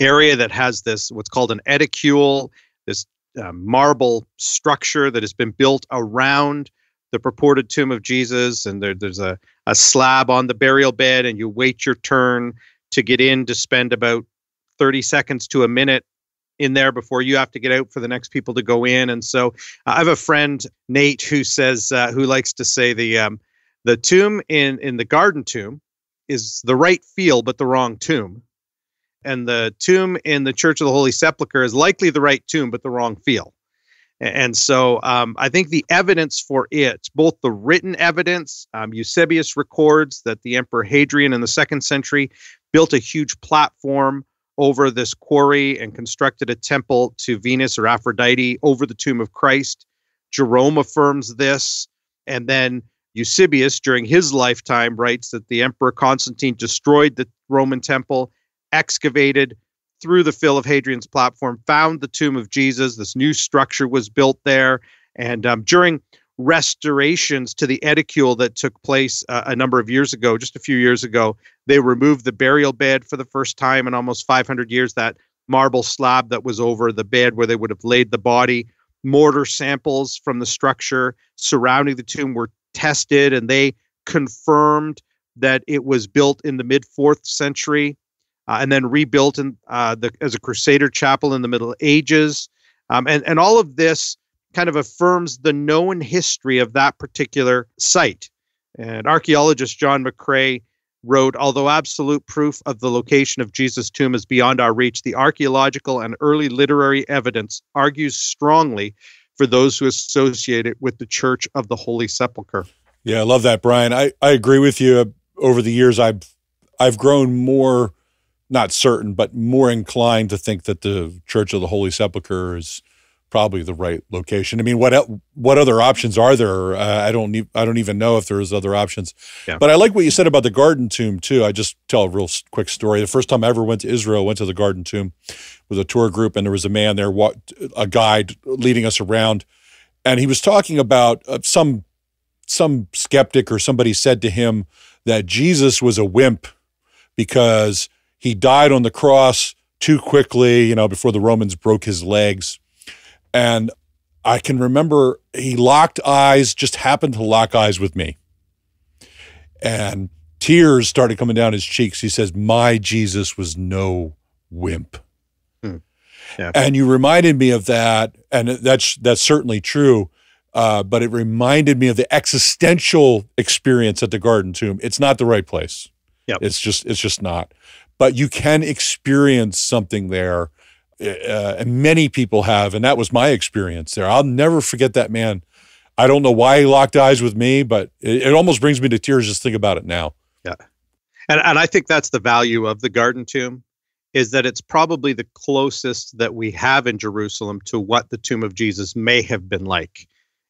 area that has this, what's called an edicule, this uh, marble structure that has been built around the purported tomb of Jesus. And there, there's a, a slab on the burial bed, and you wait your turn to get in to spend about thirty seconds to a minute in there before you have to get out for the next people to go in. And so uh, I have a friend, Nate, who says, uh, who likes to say the um, the tomb in, in the Garden Tomb is the right field, but the wrong tomb. And the tomb in the Church of the Holy Sepulchre is likely the right tomb, but the wrong field. And so um, I think the evidence for it, both the written evidence, um, Eusebius records that the Emperor Hadrian in the second century built a huge platform over this quarry and constructed a temple to Venus or Aphrodite over the tomb of Christ. Jerome affirms this. And then Eusebius, during his lifetime, writes that the Emperor Constantine destroyed the Roman temple, excavated through the fill of Hadrian's platform, found the tomb of Jesus. This new structure was built there. And um, during restorations to the edicule that took place uh, a number of years ago, just a few years ago, they removed the burial bed for the first time in almost five hundred years, that marble slab that was over the bed where they would have laid the body. Mortar samples from the structure surrounding the tomb were tested, and they confirmed that it was built in the mid fourth century uh, and then rebuilt in, uh, the, as a Crusader chapel in the Middle Ages. Um, and, and all of this kind of affirms the known history of that particular site. And archaeologist John McCrae wrote, although absolute proof of the location of Jesus' tomb is beyond our reach, the archaeological and early literary evidence argues strongly for those who associate it with the Church of the Holy Sepulchre. Yeah, I love that, Brian. I, I agree with you. Over the years, I've, I've grown more, not certain, but more inclined to think that the Church of the Holy Sepulchre is probably the right location. I mean, what what other options are there? Uh, I don't need, I don't even know if there's other options. Yeah. But I like what you said about the Garden Tomb too. I just tell a real quick story. The first time I ever went to Israel, I went to the Garden Tomb with a tour group, and there was a man there, a guide leading us around, and he was talking about uh, some some skeptic or somebody said to him that Jesus was a wimp because he died on the cross too quickly, you know, before the Romans broke his legs. And I can remember he locked eyes, just happened to lock eyes with me. And tears started coming down his cheeks. He says, my Jesus was no wimp. Hmm. Yeah. And you reminded me of that, and that's, that's certainly true, uh, but it reminded me of the existential experience at the Garden Tomb. It's not the right place. Yep. It's just, it's just not. But you can experience something there. Uh, and many people have, and that was my experience there. I'll never forget that man. I don't know why he locked eyes with me, but it, it almost brings me to tears just think about it now. Yeah, and and I think that's the value of the Garden Tomb, is that it's probably the closest that we have in Jerusalem to what the tomb of Jesus may have been like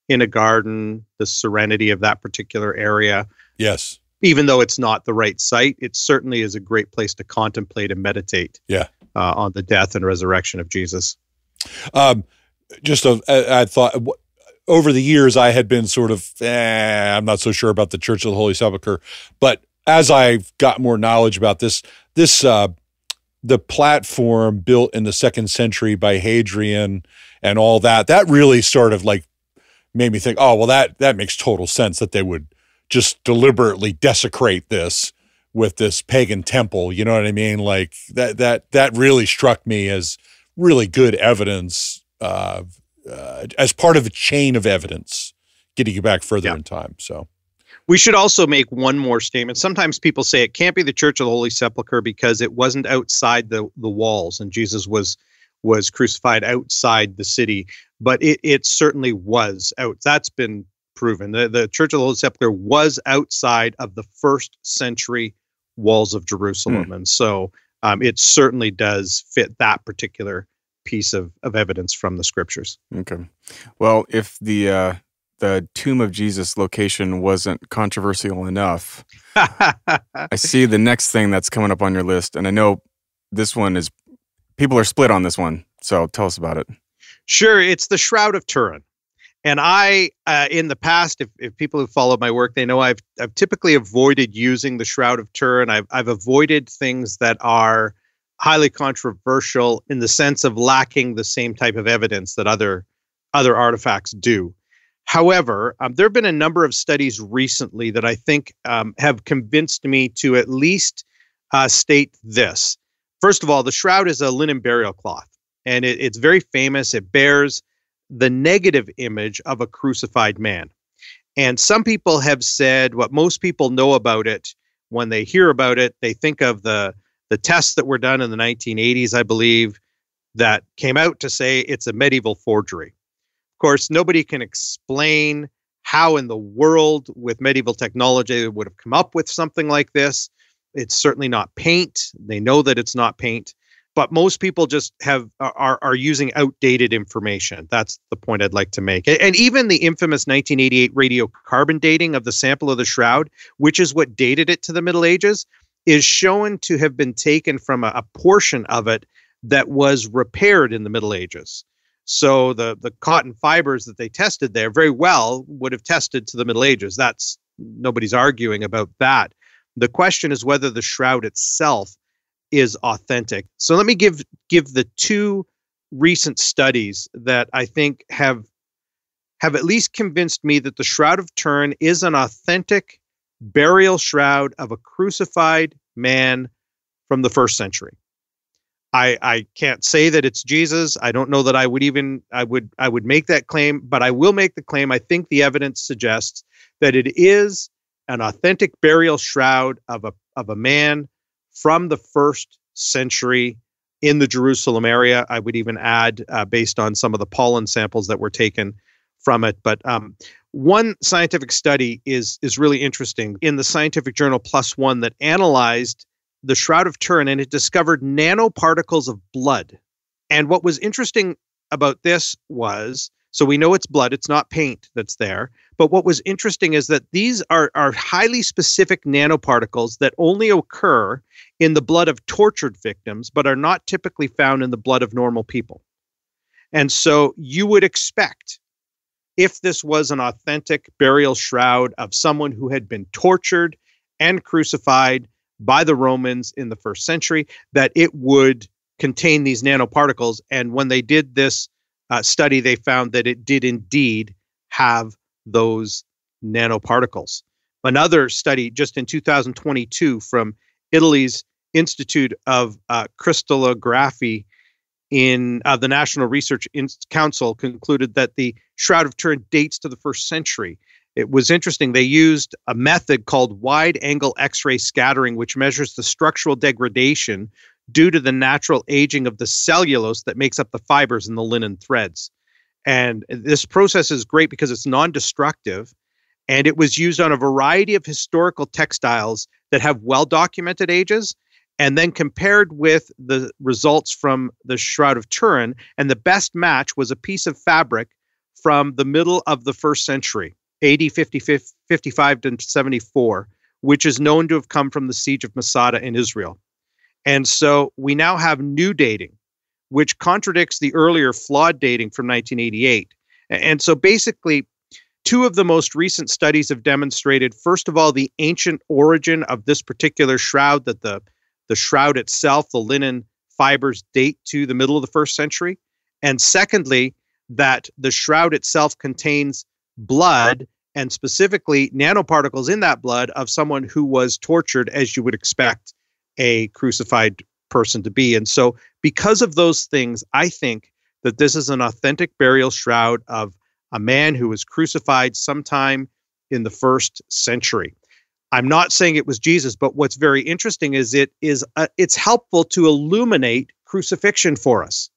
in a garden, the serenity of that particular area. Yes. Even though it's not the right site, it certainly is a great place to contemplate and meditate. Yeah. Uh, on the death and resurrection of Jesus. Um, just, a, I, I thought over the years I had been sort of, eh, I'm not so sure about the Church of the Holy Sepulchre, but as I've got more knowledge about this, this uh, the platform built in the second century by Hadrian and all that, that really sort of like made me think, oh, well, that that makes total sense that they would just deliberately desecrate this with this pagan temple, you know what I mean? Like that, that, that really struck me as really good evidence uh, uh, as part of a chain of evidence getting you back further yeah. in time. So we should also make one more statement. Sometimes people say it can't be the Church of the Holy Sepulchre because it wasn't outside the, the walls, and Jesus was was crucified outside the city, but it, it certainly was out. That's been proven. The, the Church of the Holy Sepulchre was outside of the first century walls of Jerusalem. Mm. And so um, it certainly does fit that particular piece of, of evidence from the scriptures. Okay. Well, if the, uh, the tomb of Jesus location wasn't controversial enough, I see the next thing that's coming up on your list. And I know this one is, people are split on this one. So tell us about it. Sure. It's the Shroud of Turin. And I, uh, in the past, if, if people who've followed my work, they know I've, I've typically avoided using the Shroud of Turin. I've, I've avoided things that are highly controversial in the sense of lacking the same type of evidence that other, other artifacts do. However, um, there have been a number of studies recently that I think um, have convinced me to at least uh, state this. First of all, the shroud is a linen burial cloth, and it, it's very famous. It bears the negative image of a crucified man. And some people have said what most people know about it when they hear about it. They think of the, the tests that were done in the nineteen eighties, I believe, that came out to say it's a medieval forgery. Of course, nobody can explain how in the world with medieval technology they would have come up with something like this. It's certainly not paint. They know that it's not paint, but most people just have are are using outdated information. That's the point I'd like to make. And even the infamous nineteen eighty-eight radiocarbon dating of the sample of the shroud, which is what dated it to the Middle Ages, is shown to have been taken from a, a portion of it that was repaired in the Middle Ages. So the the cotton fibers that they tested there very well would have tested to the Middle Ages. That's nobody's arguing about that. The question is whether the shroud itself is authentic. So let me give give the two recent studies that I think have have at least convinced me that the Shroud of Turin is an authentic burial shroud of a crucified man from the first century. I I can't say that it's Jesus. I don't know that I would even I would I would make that claim, but I will make the claim. I think the evidence suggests that it is an authentic burial shroud of a of a man from the first century in the Jerusalem area. I would even add, uh, based on some of the pollen samples that were taken from it. But um, one scientific study is is really interesting in the scientific journal Plus One that analyzed the Shroud of Turin, and it discovered nanoparticles of blood. And what was interesting about this was, so we know it's blood, it's not paint that's there. But what was interesting is that these are, are highly specific nanoparticles that only occur in the blood of tortured victims, but are not typically found in the blood of normal people. And so you would expect, if this was an authentic burial shroud of someone who had been tortured and crucified by the Romans in the first century, that it would contain these nanoparticles. And when they did this Uh, study, they found that it did indeed have those nanoparticles. Another study just in two thousand twenty-two from Italy's Institute of uh, Crystallography in uh, the National Research Council concluded that the Shroud of Turin dates to the first century. It was interesting. They used a method called wide-angle X-ray scattering, which measures the structural degradation due to the natural aging of the cellulose that makes up the fibers in the linen threads. And this process is great because it's non-destructive, and it was used on a variety of historical textiles that have well-documented ages, and then compared with the results from the Shroud of Turin, and the best match was a piece of fabric from the middle of the first century, A D fifty-five to seventy-four, which is known to have come from the siege of Masada in Israel. And so we now have new dating, which contradicts the earlier flawed dating from nineteen eighty-eight. And so basically, two of the most recent studies have demonstrated, first of all, the ancient origin of this particular shroud, that the, the shroud itself, the linen fibers, date to the middle of the first century. And secondly, that the shroud itself contains blood, and specifically nanoparticles in that blood of someone who was tortured, as you would expect a crucified person to be. And so because of those things, I think that this is an authentic burial shroud of a man who was crucified sometime in the first century. I'm not saying it was Jesus, but what's very interesting is it is uh, it's helpful to illuminate crucifixion for us,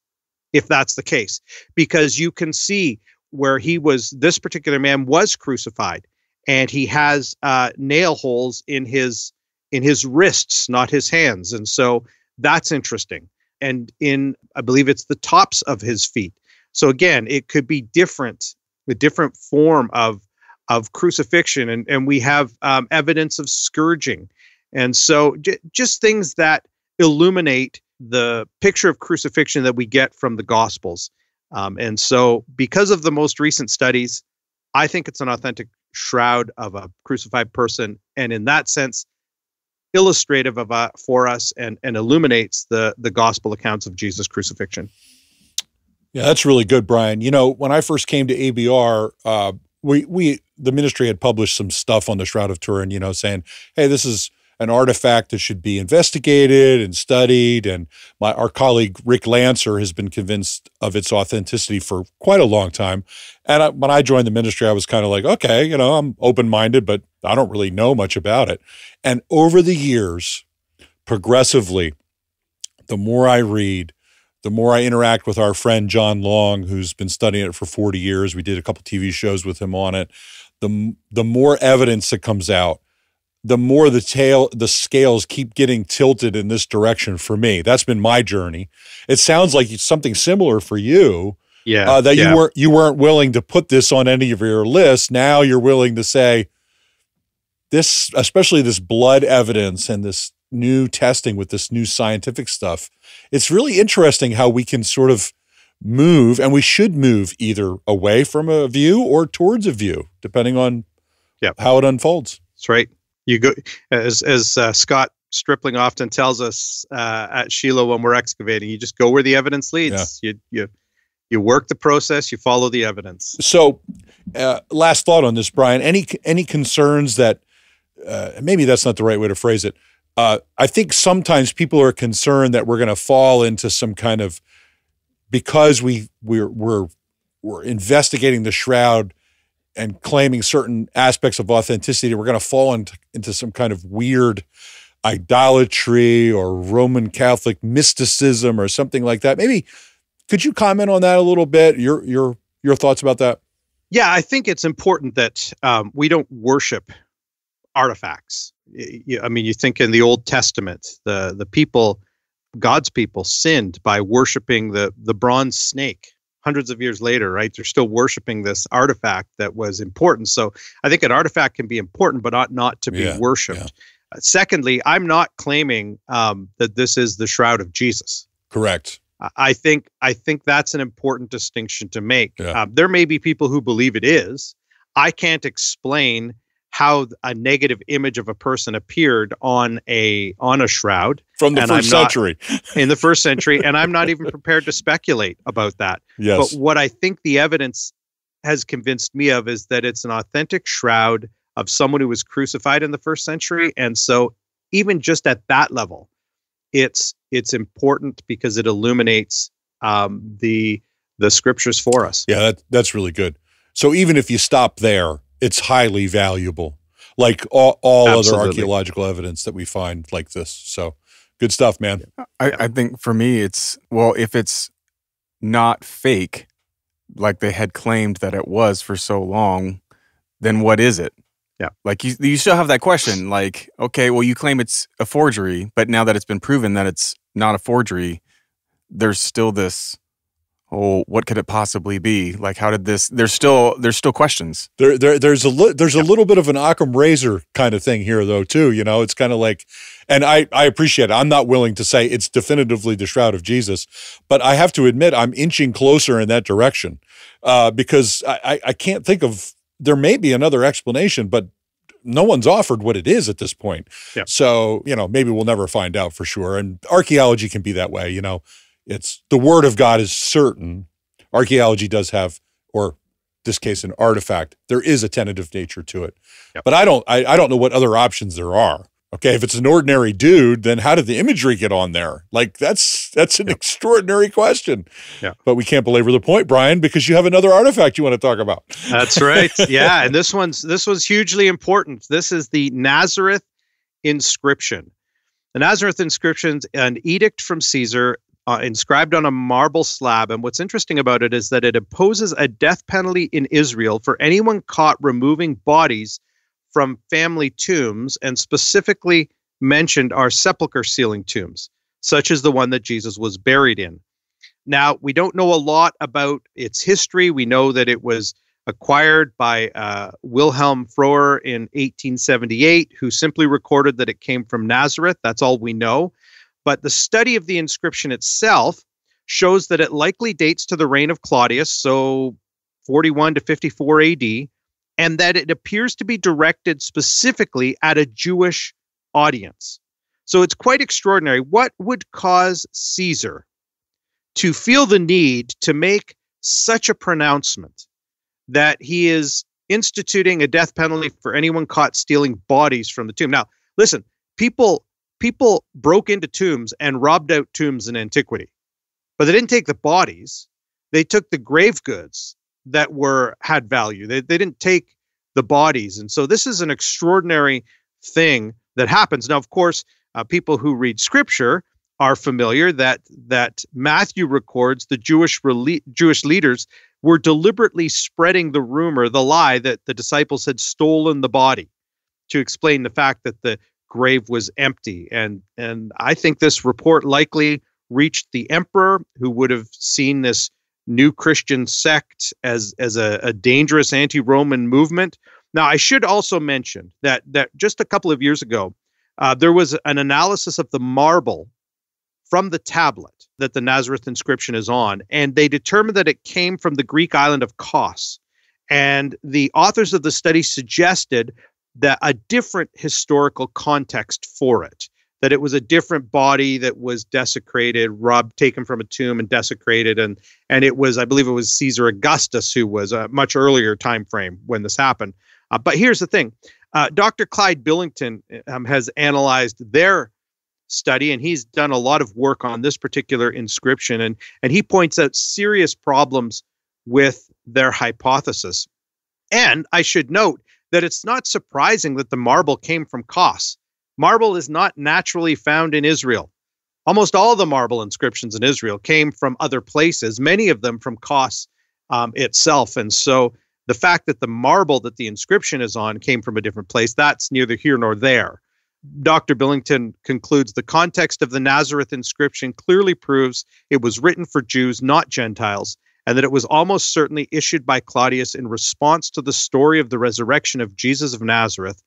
if that's the case, because you can see where he was, this particular man was crucified, and he has uh, nail holes in his in his wrists, not his hands. And so that's interesting. And in, I believe it's the tops of his feet. So again, it could be different, a different form of of crucifixion. And, and we have um, evidence of scourging. And so j- just things that illuminate the picture of crucifixion that we get from the Gospels. Um, and so because of the most recent studies, I think it's an authentic shroud of a crucified person. And in that sense, illustrative of uh, for us and, and illuminates the, the Gospel accounts of Jesus' crucifixion. Yeah, that's really good, Brian. You know, when I first came to A B R, uh, we we the ministry had published some stuff on the Shroud of Turin, you know, saying, hey, this is an artifact that should be investigated and studied. And my our colleague Rick Lancer has been convinced of its authenticity for quite a long time. And I, when I joined the ministry, I was kind of like, okay, you know, I'm open-minded, but I don't really know much about it. And over the years, progressively, the more I read, the more I interact with our friend John Long, who's been studying it for forty years. We did a couple T V shows with him on it. The, the more evidence that comes out, the more the tail, the scales keep getting tilted in this direction for me. That's been my journey. It sounds like it's something similar for you. Yeah, uh, that yeah. you weren't you weren't willing to put this on any of your lists. Now you're willing to say this, especially this blood evidence and this new testing with this new scientific stuff. It's really interesting how we can sort of move, and we should move either away from a view or towards a view, depending on yep. how it unfolds. That's right. You go as as uh, Scott Stripling often tells us uh, at Shiloh when we're excavating. You just go where the evidence leads. Yeah. You you you work the process. You follow the evidence. So, uh, last thought on this, Brian. Any any concerns that uh, maybe that's not the right way to phrase it. Uh, I think sometimes people are concerned that we're going to fall into some kind of, because we we're we're we're investigating the shroud and claiming certain aspects of authenticity, we're going to fall into, into some kind of weird idolatry or Roman Catholic mysticism or something like that. Maybe could you comment on that a little bit? Your your your thoughts about that? Yeah, I think it's important that um, we don't worship artifacts. I mean, you think in the Old Testament, the the people, God's people, sinned by worshiping the the bronze snake. Hundreds of years later, right? They're still worshiping this artifact that was important. So I think an artifact can be important, but ought not to be yeah, worshipped. Yeah. Uh, secondly, I'm not claiming um, that this is the shroud of Jesus. Correct. I think I think that's an important distinction to make. Yeah. Um, there may be people who believe it is. I can't explain how a negative image of a person appeared on a on a shroud from the first I'm century not, in the first century, and I'm not even prepared to speculate about that. Yes. But what I think the evidence has convinced me of is that it's an authentic shroud of someone who was crucified in the first century, and so even just at that level, it's it's important because it illuminates um, the the scriptures for us. Yeah, that, that's really good. So even if you stop there, it's highly valuable, like all, all other archaeological evidence that we find like this. So good stuff, man. I, I think for me, it's, well, if it's not fake, like they had claimed that it was for so long, then what is it? Yeah. Like you, you still have that question, like, okay, well, you claim it's a forgery, but now that it's been proven that it's not a forgery, there's still this... oh, what could it possibly be? Like, how did this? There's still there's still questions. There, there there's a li- there's yeah. a little bit of an Occam razor kind of thing here, though, too. You know, it's kind of like, and I I appreciate it. I'm not willing to say it's definitively the Shroud of Jesus, but I have to admit I'm inching closer in that direction uh, because I, I I can't think of, there may be another explanation, but no one's offered what it is at this point. Yeah. So you know, maybe we'll never find out for sure. And archaeology can be that way, you know. It's the word of God is certain. Archaeology does have, or in this case, an artifact. There is a tentative nature to it, yep. but I don't. I, I don't know what other options there are. Okay, if it's an ordinary dude, then how did the imagery get on there? Like, that's that's an yeah. extraordinary question. Yeah. But we can't belabor the point, Brian, because you have another artifact you want to talk about. That's right. Yeah, and this one's this one's hugely important. This is the Nazareth inscription. The Nazareth inscription's an edict from Caesar uh, inscribed on a marble slab. And what's interesting about it is that it imposes a death penalty in Israel for anyone caught removing bodies from family tombs, and specifically mentioned are sepulcher sealing tombs, such as the one that Jesus was buried in. Now, we don't know a lot about its history. We know that it was acquired by uh, Wilhelm Froher in eighteen seventy-eight, who simply recorded that it came from Nazareth. That's all we know. But the study of the inscription itself shows that it likely dates to the reign of Claudius, so forty-one to fifty-four A D, and that it appears to be directed specifically at a Jewish audience. So it's quite extraordinary. What would cause Caesar to feel the need to make such a pronouncement that he is instituting a death penalty for anyone caught stealing bodies from the tomb? Now, listen, people people broke into tombs and robbed out tombs in antiquity, but they didn't take the bodies. They took the grave goods that were had value. They, they didn't take the bodies. And so this is an extraordinary thing that happens. Now, of course, uh, people who read scripture are familiar that that Matthew records the Jewish Jewish leaders were deliberately spreading the rumor, the lie, that the disciples had stolen the body to explain the fact that the grave was empty. And, and I think this report likely reached the emperor, who would have seen this new Christian sect as as a, a dangerous anti-Roman movement. Now, I should also mention that that just a couple of years ago, uh, there was an analysis of the marble from the tablet that the Nazareth inscription is on, and they determined that it came from the Greek island of Kos. And the authors of the study suggested that a different historical context for it, that it was a different body that was desecrated, robbed, taken from a tomb and desecrated. And and it was, I believe it was Caesar Augustus, who was a much earlier time frame when this happened. Uh, but here's the thing. Uh, Doctor Clyde Billington um, has analyzed their study, and he's done a lot of work on this particular inscription. And, and he points out serious problems with their hypothesis. And I should note that it's not surprising that the marble came from Kos. Marble is not naturally found in Israel. Almost all the marble inscriptions in Israel came from other places, many of them from Kos um, itself. And so the fact that the marble that the inscription is on came from a different place, that's neither here nor there. Doctor Billington concludes, the context of the Nazareth inscription clearly proves it was written for Jews, not Gentiles, and that it was almost certainly issued by Claudius in response to the story of the resurrection of Jesus of Nazareth,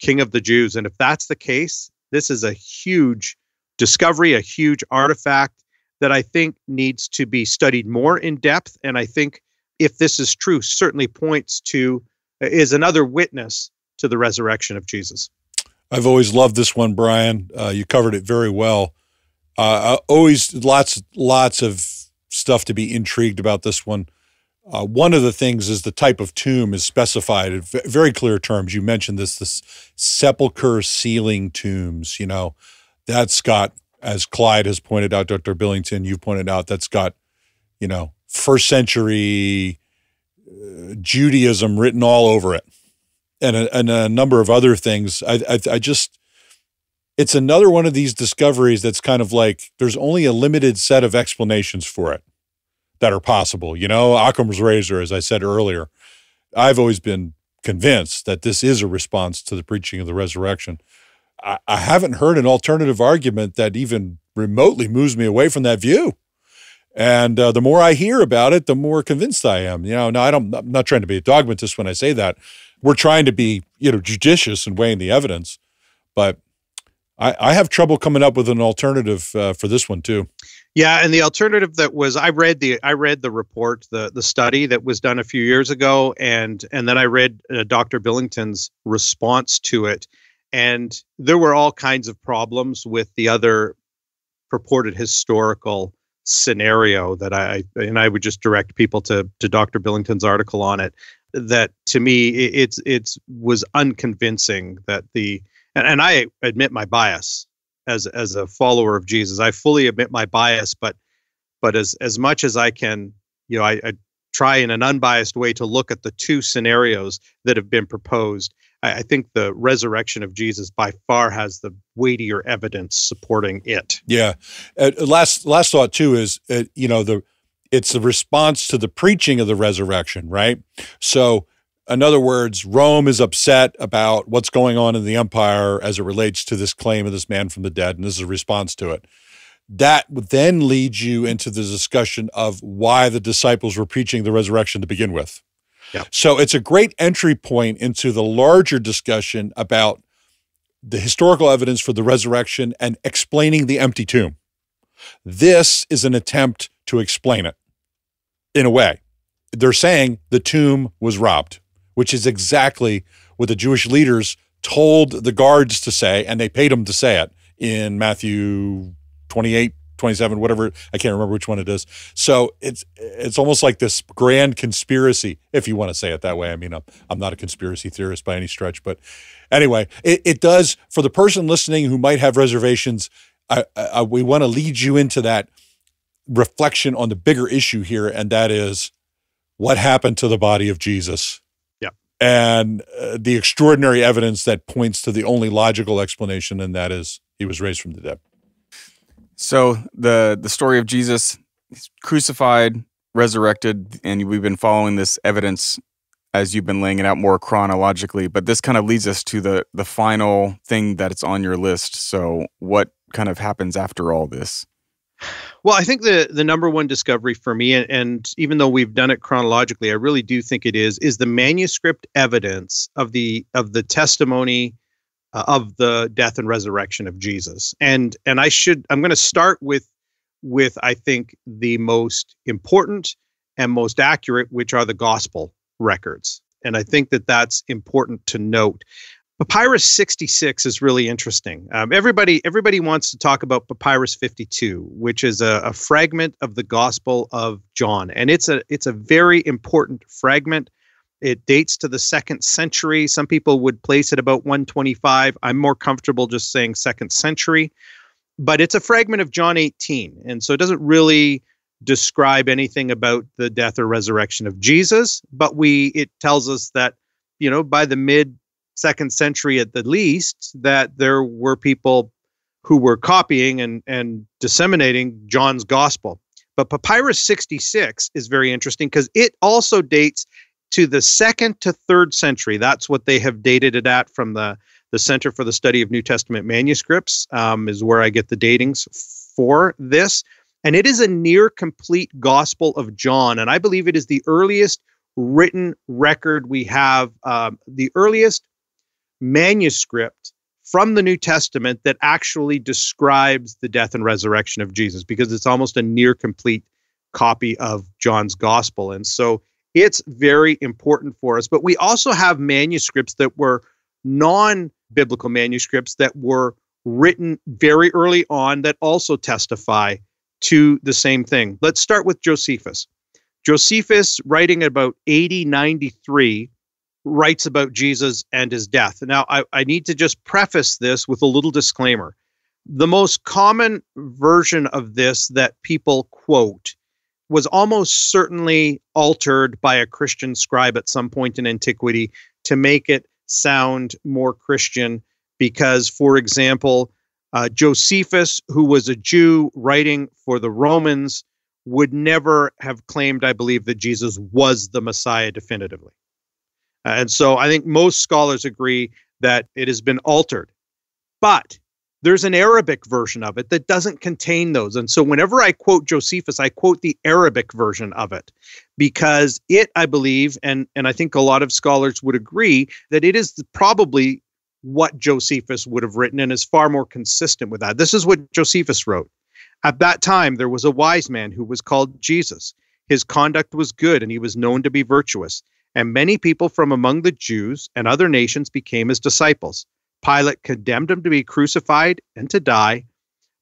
King of the Jews. And if that's the case, this is a huge discovery, a huge artifact that I think needs to be studied more in depth. And I think if this is true, certainly points to, is another witness to the resurrection of Jesus. I've always loved this one, Brian. Uh, you covered it very well. Uh, always lots, lots of stuff to be intrigued about this one. Uh, one of the things is the type of tomb is specified in very clear terms. You mentioned this, this sepulcher sealing tombs, you know, that's got, as Clyde has pointed out, Doctor Billington, you've pointed out, that's got, you know, first century uh, Judaism written all over it, and a, and a number of other things. I, I, I just, it's another one of these discoveries that's kind of like, there's only a limited set of explanations for it that are possible. You know, Occam's razor, as I said earlier. I've always been convinced that this is a response to the preaching of the resurrection. I, I haven't heard an alternative argument that even remotely moves me away from that view. And uh, the more I hear about it, the more convinced I am. You know, now I don't, I'm not trying to be a dogmatist when I say that. We're trying to be, you know, judicious in weighing the evidence, but I, I have trouble coming up with an alternative uh, for this one too. Yeah, and the alternative that was, I read the I read the report, the the study that was done a few years ago, and and then I read uh, Doctor Billington's response to it, and there were all kinds of problems with the other purported historical scenario that I and I would just direct people to to Doctor Billington's article on it. That to me, it, it's it's was unconvincing that the and, and I admit my bias as as a follower of Jesus. I fully admit my bias, but but as as much as I can, you know, I, I try in an unbiased way to look at the two scenarios that have been proposed. I, I think the resurrection of Jesus by far has the weightier evidence supporting it. Yeah. Uh, last last thought too is uh, you know the it's the response to the preaching of the resurrection, right? So, in other words, Rome is upset about what's going on in the empire as it relates to this claim of this man from the dead, and this is a response to it. That would then lead you into the discussion of why the disciples were preaching the resurrection to begin with. Yeah. So it's a great entry point into the larger discussion about the historical evidence for the resurrection and explaining the empty tomb. This is an attempt to explain it, in a way. They're saying the tomb was robbed, which is exactly what the Jewish leaders told the guards to say, and they paid them to say it in Matthew twenty-eight, twenty-seven, whatever. I can't remember which one it is. So it's it's almost like this grand conspiracy, if you want to say it that way. I mean, I'm, I'm not a conspiracy theorist by any stretch, but anyway, it, it does, for the person listening who might have reservations, I, I, we want to lead you into that reflection on the bigger issue here, and that is what happened to the body of Jesus. And uh, the extraordinary evidence that points to the only logical explanation, and that is he was raised from the dead. So the, the story of Jesus, he's crucified, resurrected, and we've been following this evidence as you've been laying it out more chronologically, but this kind of leads us to the, the final thing that's on your list. So what kind of happens after all this? Well, I think the, the number one discovery for me, and, and even though we've done it chronologically, I really do think it is, is the manuscript evidence of the of the testimony uh, of the death and resurrection of Jesus. And and I should I'm going to start with with I think the most important and most accurate, which are the gospel records. And I think that that's important to note. Papyrus sixty-six is really interesting. Um, everybody, everybody wants to talk about Papyrus fifty-two, which is a, a fragment of the Gospel of John, and it's a it's a very important fragment. It dates to the second century. Some people would place it about one twenty-five. I'm more comfortable just saying second century, but it's a fragment of John eighteen, and so it doesn't really describe anything about the death or resurrection of Jesus. But we it tells us that, you know, by the mid second century at the least, that there were people who were copying and, and disseminating John's gospel. But Papyrus sixty-six is very interesting because it also dates to the second to third century. That's what they have dated it at from the, the Center for the Study of New Testament Manuscripts, um, is where I get the datings for this. And it is a near complete Gospel of John. And I believe it is the earliest written record we have, um, the earliest manuscript from the New Testament that actually describes the death and resurrection of Jesus, because it's almost a near complete copy of John's gospel. And so it's very important for us. But we also have manuscripts that were non-biblical manuscripts that were written very early on that also testify to the same thing. Let's start with Josephus. Josephus, writing about A D ninety-three, writes about Jesus and his death. Now, I, I need to just preface this with a little disclaimer. The most common version of this that people quote was almost certainly altered by a Christian scribe at some point in antiquity to make it sound more Christian because, for example, uh, Josephus, who was a Jew writing for the Romans, would never have claimed, I believe, that Jesus was the Messiah definitively. Uh, and so I think most scholars agree that it has been altered. But there's an Arabic version of it that doesn't contain those. And so whenever I quote Josephus, I quote the Arabic version of it because it, I believe, and, and I think a lot of scholars would agree, that it is probably what Josephus would have written and is far more consistent with that. This is what Josephus wrote. At that time, there was a wise man who was called Jesus. His conduct was good, and he was known to be virtuous. And many people from among the Jews and other nations became his disciples. Pilate condemned him to be crucified and to die,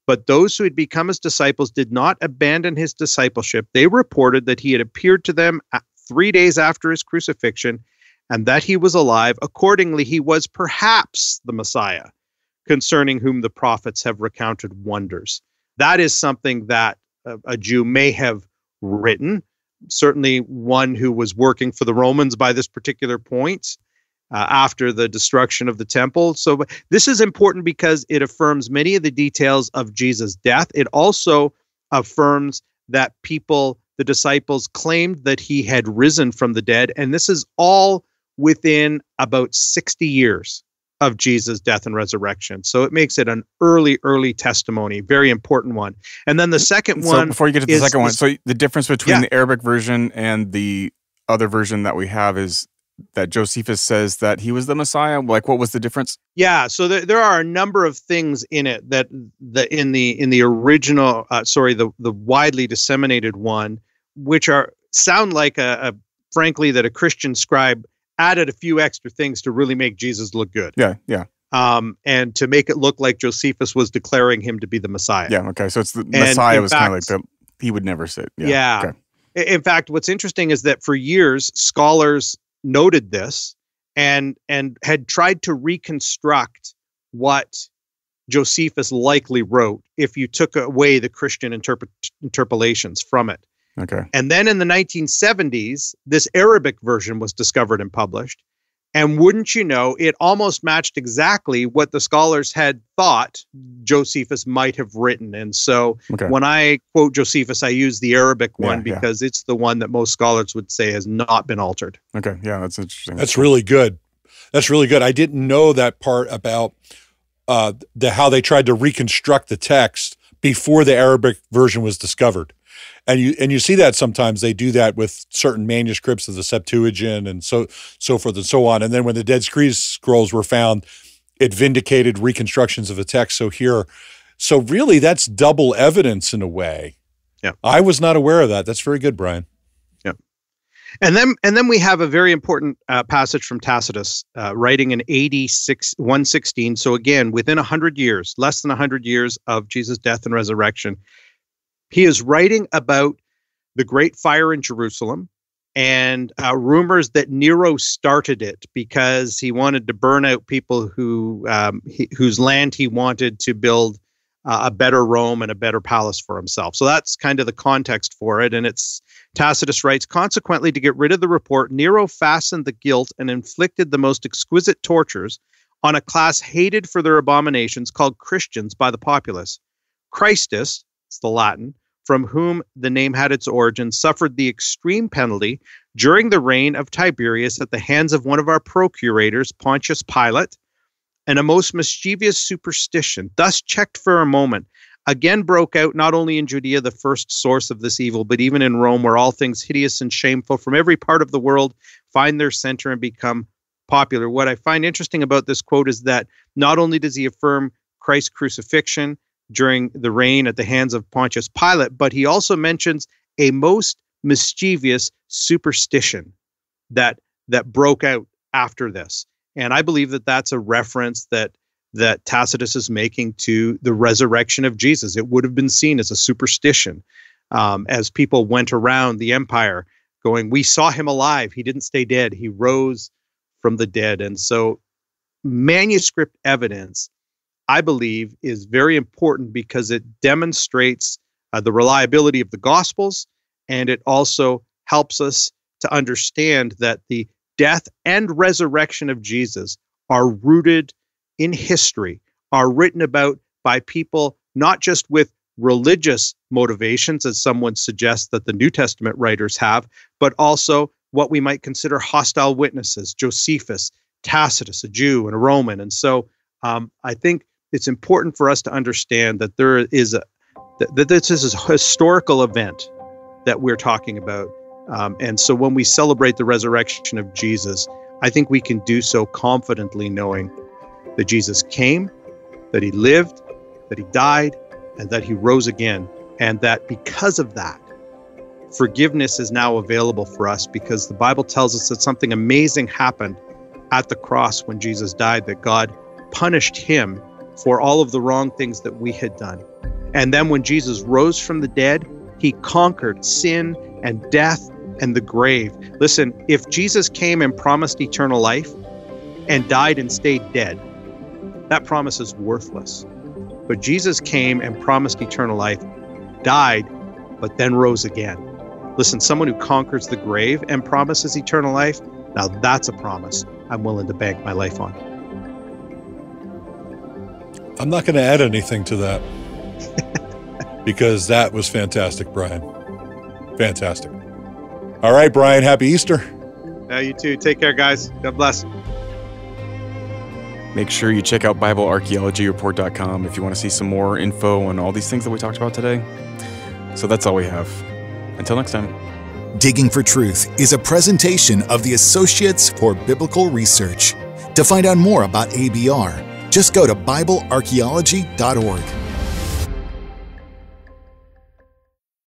but those who had become his disciples did not abandon his discipleship. They reported that he had appeared to them three days after his crucifixion and that he was alive. Accordingly, he was perhaps the Messiah. concerning whom the prophets have recounted wonders. That is something that a Jew may have written, certainly one who was working for the Romans by this particular point, uh, after the destruction of the temple. So this is important because it affirms many of the details of Jesus' death. It also affirms that people, the disciples, claimed that he had risen from the dead. And this is all within about sixty years of Jesus' death and resurrection. So it makes it an early, early testimony, very important one. And then the second one— So before you get to the is, second one, is, so the difference between yeah. the Arabic version and the other version that we have is that Josephus says that he was the Messiah. Like, what was the difference? Yeah, so there, there are a number of things in it that the in the in the original, uh, sorry, the the widely disseminated one, which are sound like a, a frankly that a Christian scribe added a few extra things to really make Jesus look good. Yeah, yeah. Um, and to make it look like Josephus was declaring him to be the Messiah. Yeah, okay. So it's the and Messiah was kind of like, the, he would never sit. Yeah. yeah. Okay. In fact, what's interesting is that for years, scholars noted this and and had tried to reconstruct what Josephus likely wrote if you took away the Christian interp interpolations from it. Okay. And then in the nineteen seventies, this Arabic version was discovered and published. And wouldn't you know, it almost matched exactly what the scholars had thought Josephus might have written. And so okay. when I quote Josephus, I use the Arabic one yeah, because yeah. it's the one that most scholars would say has not been altered. Okay. Yeah, that's interesting. That's really good. That's really good. I didn't know that part about uh, the how they tried to reconstruct the text before the Arabic version was discovered. And you and you see that sometimes they do that with certain manuscripts of the Septuagint and so so forth and so on. And then when the Dead Sea Scrolls were found, it vindicated reconstructions of the text. So here, so really that's double evidence in a way. Yeah, I was not aware of that. That's very good, Brian. Yeah, and then and then we have a very important uh, passage from Tacitus, uh, writing in A D one sixteen. So again, within a hundred years, less than a hundred years of Jesus' death and resurrection. He is writing about the great fire in Jerusalem and uh, rumors that Nero started it because he wanted to burn out people who um, he, whose land he wanted to build uh, a better Rome and a better palace for himself. So that's kind of the context for it. And it's Tacitus writes, consequently, to get rid of the report, Nero fastened the guilt and inflicted the most exquisite tortures on a class hated for their abominations called Christians by the populace. Christus, it's the Latin, from whom the name had its origin, suffered the extreme penalty during the reign of Tiberius at the hands of one of our procurators, Pontius Pilate, and a most mischievous superstition, thus checked for a moment, again broke out not only in Judea, the first source of this evil, but even in Rome, where all things hideous and shameful from every part of the world find their center and become popular. What I find interesting about this quote is that not only does he affirm Christ's crucifixion during the reign at the hands of Pontius Pilate, but he also mentions a most mischievous superstition that that broke out after this. And I believe that that's a reference that that Tacitus is making to the resurrection of Jesus. It would have been seen as a superstition um, as people went around the empire going, we saw him alive. He didn't stay dead. He rose from the dead. And so manuscript evidence, I believe, is very important because it demonstrates uh, the reliability of the Gospels, and it also helps us to understand that the death and resurrection of Jesus are rooted in history, are written about by people not just with religious motivations, as someone suggests that the New Testament writers have, but also what we might consider hostile witnesses, Josephus, Tacitus, a Jew and a Roman. And so um, I think it's important for us to understand that there is a, that this is a historical event that we're talking about. Um, and so when we celebrate the resurrection of Jesus, I think we can do so confidently knowing that Jesus came, that he lived, that he died, and that he rose again. And that because of that, forgiveness is now available for us because the Bible tells us that something amazing happened at the cross when Jesus died, that God punished him for all of the wrong things that we had done. And then when Jesus rose from the dead, he conquered sin and death and the grave. Listen, if Jesus came and promised eternal life and died and stayed dead, That promise is worthless. But Jesus came and promised eternal life, died, but then rose again. Listen, someone who conquers the grave and promises eternal life, now that's a promise I'm willing to bank my life on. I'm not going to add anything to that because that was fantastic, Brian. Fantastic. All right, Brian, happy Easter. Yeah, you too. Take care, guys. God bless. Make sure you check out Bible Archaeology Report dot com if you want to see some more info on all these things that we talked about today. So that's all we have. Until next time. Digging for Truth is a presentation of the Associates for Biblical Research. To find out more about A B R, just go to Bible Archaeology dot org.